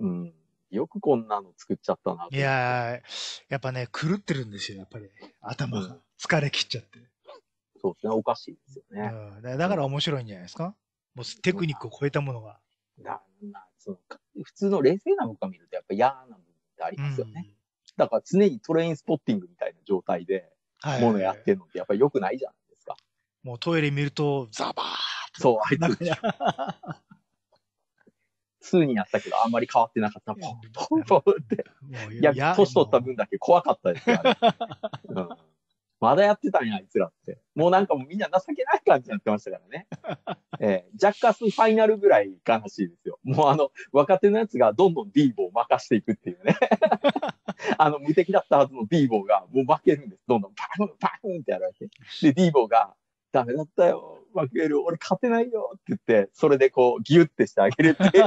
うん、よくこんなの作っちゃったな。いやー、やっぱね、狂ってるんですよ、やっぱり。頭が。疲れ切っちゃって。そうですね、おかしいですよね。うん、だから面白いんじゃないですか。もうテクニックを超えたものが。ななその普通の冷静なのか見ると、やっぱ嫌なの。ありますよね、うん、だから常にトレインスポッティングみたいな状態でものやってるのってやっぱり良くないじゃないですか。もうトイレ見るとザバーってそう入ってるでしょ。にになったけどあんまり変わってなかった。ポンポンポンって年取った分だけ怖かったですよあれ、うん、まだやってたんやあいつらって。もうなんかもうみんな情けない感じになってましたからね。えー、ジャッカスファイナルぐらい悲しいですよ。もうあの若手のやつがどんどんビーボーを任していくっていうね。あの無敵だったはずのビーボーがもう負けるんです。どんどんパンパンってやられて。で、ビーボーがダメだったよ。負ける。俺勝てないよって言って、それでこうギュッてしてあげるっていう。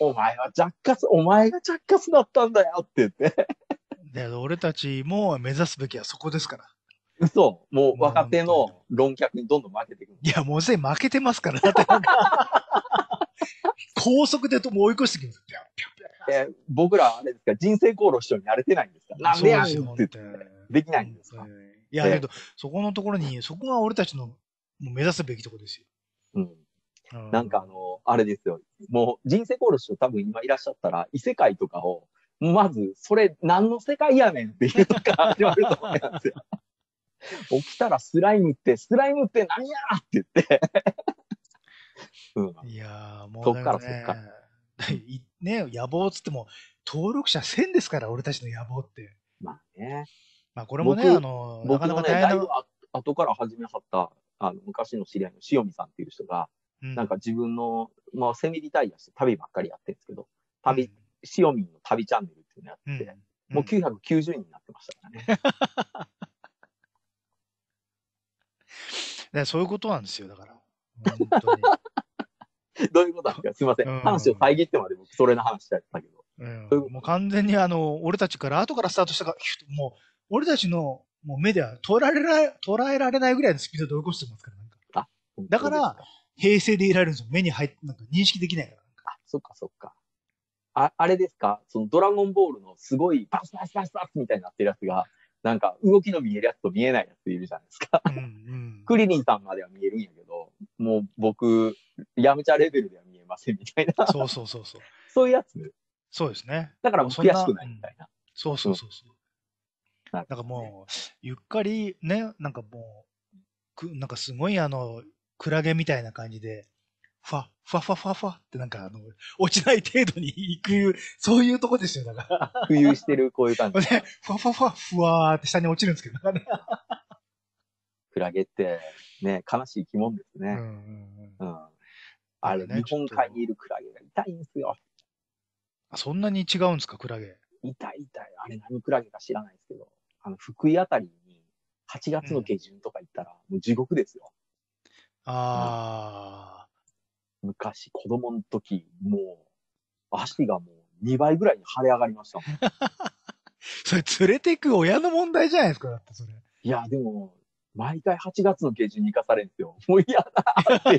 お前はジャッカス、お前がジャッカスだったんだよって言って。で、俺たちも目指すべきはそこですから。嘘、もう若手の論客にどんどん負けていく。いや、もうすでに負けてますから、ね。高速でとも追い越してきます。えー、僕らあれですか、人生功労師匠に慣れてないんですか。なんでやんって言ってできないんですか。いや、だけどそこのところに、そこが俺たちの目指すべきところですよ。うん。うん、なんかあのあれですよ。もう人生功労師匠多分今いらっしゃったら異世界とかをまずそれ何の世界やねんっていうのが始まると思いますよ。起きたらスライムって、スライムって何やって言って、うん。いやー、もう、そっからそっから。ね、野望つっても、登録者せんですから、俺たちの野望って。まあね。まあこれもね、あの、僕のね、だいぶ後から始めはった、あの、昔の知り合いの塩見さんっていう人が、うん、なんか自分の、まあセミリタイアして旅ばっかりやってるんですけど、旅、うん、塩見の旅チャンネルっていうのやってて、うん、もうきゅうひゃくきゅうじゅうにんになってましたからね。そういうことなんですよ、だから。本当にどういうことなんですか、すみません。うん、話を遮ってまで僕、それの話しちゃったけど。うん、ううもう完全に、あの、俺たちから、後からスタートしたから、もう、俺たちのもう目では捉えられ、捉えられないぐらいのスピードで追い越してますから、なんか。あ、だから、平成でいられるんですよ。目に入って、なんか認識できないから。あ、そっかそっか。あ、あれですか、そのドラゴンボールのすごいバスバスバスバスみたいになってるやつが、なんか動きの見えるやつと見えないやついるじゃないですか。うんうん、クリリンさんまでは見えるんやけど、もう僕、ヤムチャレベルでは見えませんみたいな。そうそうそうそう。そういうやつ。そうですね。だからもう悔しくないみたいな。そ, うん、そうそうそうそう。だ、うん、からもう、ゆっかりね、なんかもう、くなんかすごいあの、クラゲみたいな感じで、ファ、ファファファファってなんかあの、落ちない程度に行く、そういうとこですよ、だから。浮遊してる、こういう感じ。ね、ファファファ、ふわーって下に落ちるんですけど、ね、クラゲって、ね、悲しい生き物ですね。うんうん、あれ、ね、日本海にいるクラゲが痛いんですよ。あ、そんなに違うんですか、クラゲ。痛い痛い。あれ何クラゲか知らないですけど、あの、福井あたりにはちがつの下旬とか行ったら、もう地獄ですよ。うん、あー。うん、昔、子供の時、もう、足がもうにばいぐらいに腫れ上がりましたもん。それ、連れてく親の問題じゃないですか、だってそれ。いや、でも、毎回はちがつの下旬に行かされるんですよ。もう嫌だって。入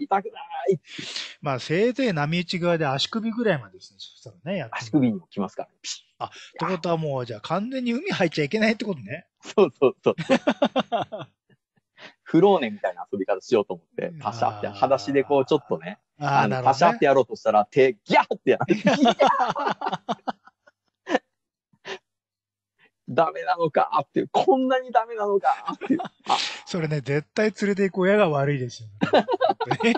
りたくないって。まあ、せいぜい波打ち側で足首ぐらいまでですね、そしたらね、やって。足首にも来ますからね。あ、ってことはもう、じゃあ完全に海入っちゃいけないってことね。そうそうそう。フローネみたいな遊び方しようと思って、パシャって、裸足でこうちょっとね、ああの、ね、パシャってやろうとしたら手、ギャーってやる。ダメなのかっていう、こんなにダメなのかっていう。それね、絶対連れて行く親が悪いですよね。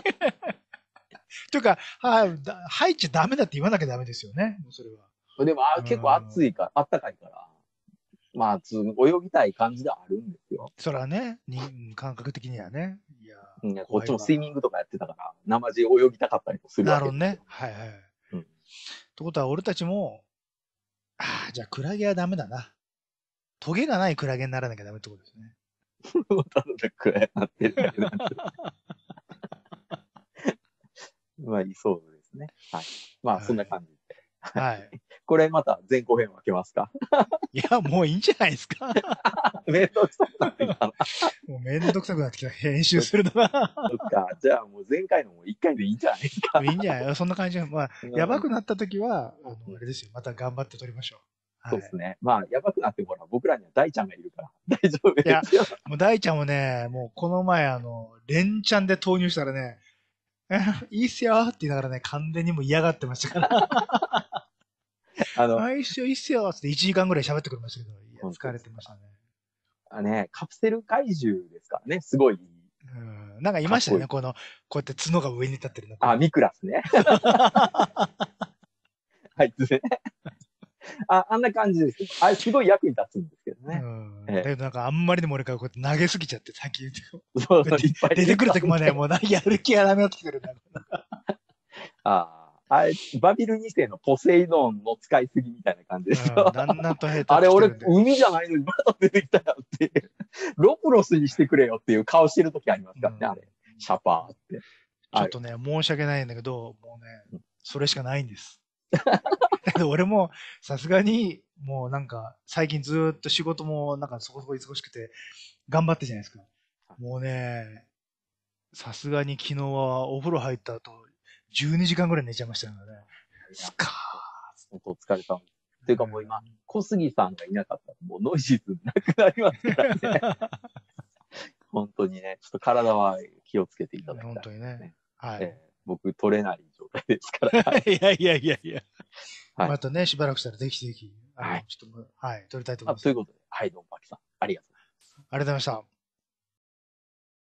というか、はい、入っちゃダメだって言わなきゃダメですよね、それは。でも、あ、結構暑いから、あったかいから。まあ、泳ぎたい感じではあるんですよ。そらね、感覚的にはね。いや、うん、こっちもスイミングとかやってたから、なまじ泳ぎたかったりもするわけですよ。なるほどね。はいはい。うん、ってことは、俺たちも、ああ、じゃあクラゲはダメだな。トゲがないクラゲにならなきゃダメってことですね。ただでクラゲになってるだけなんですよ。まあ、そうですね。はい。まあ、そんな感じで。はい。これまた前後編分けますか？いや、もういいんじゃないですか。めんどくさくなってきたな。もうめんどくさくなってきた。編集するのが。そっか。じゃあもう前回のもういっかいでいいんじゃないですか。いいんじゃない？そんな感じで。まあ、やばくなった時は、あの、あれですよ。また頑張って撮りましょう。はい、そうですね。まあ、やばくなってもらう。僕らには大ちゃんがいるから。大丈夫ですよ。いや、もう大ちゃんもね、もうこの前、あの、連チャンで投入したらね、いいっすよって言いながらね、完全にもう嫌がってましたから。あの、いいっすよ、いいっすよっていちじかんぐらい喋ってくれましたけど、いや疲れてましたね。あね、カプセル怪獣ですからね、すごい。うん、なんかいましたよね、この、こうやって角が上に立ってるの。あ、ミクラスね。はい、つね。あ、あんな感じですけど、あれすごい役に立つんですけどね。うん。だけどなんかあんまりでも俺からこうやって投げすぎちゃって、さっき言って。そうそう、いっぱい出てくるときもね、もうやる気がなくなってくるんだ。ああ。あれ、バビルに世のポセイドンの使いすぎみたいな感じですよ。だんだんと下手。あれ、俺、海じゃないのにまだ出てきたよっていう。ロプロスにしてくれよっていう顔してる時ありますからね、うん、あれ。シャパーって。ちょっとね、申し訳ないんだけど、もうね、それしかないんです。だけど俺も、さすがに、もうなんか、最近ずーっと仕事も、なんかそこそこ忙しくて、頑張ってじゃないですか。もうね、さすがに昨日はお風呂入った後、じゅうにじかんぐらい寝ちゃいましたからね。すかー。お疲れ様。というかもう今、小杉さんがいなかったらもうノイジーズなくなりますからね。本当にね、ちょっと体は気をつけていただきたい、ね。本当にね。はい、えー。僕、取れない状態ですから。いやいやいやいや。はい、またね、しばらくしたらぜひぜひ、はい、ちょっと、はい、取りたいと思います。ということで、はい、どうも、パキさん。ありがとうございました。ありがとうございました。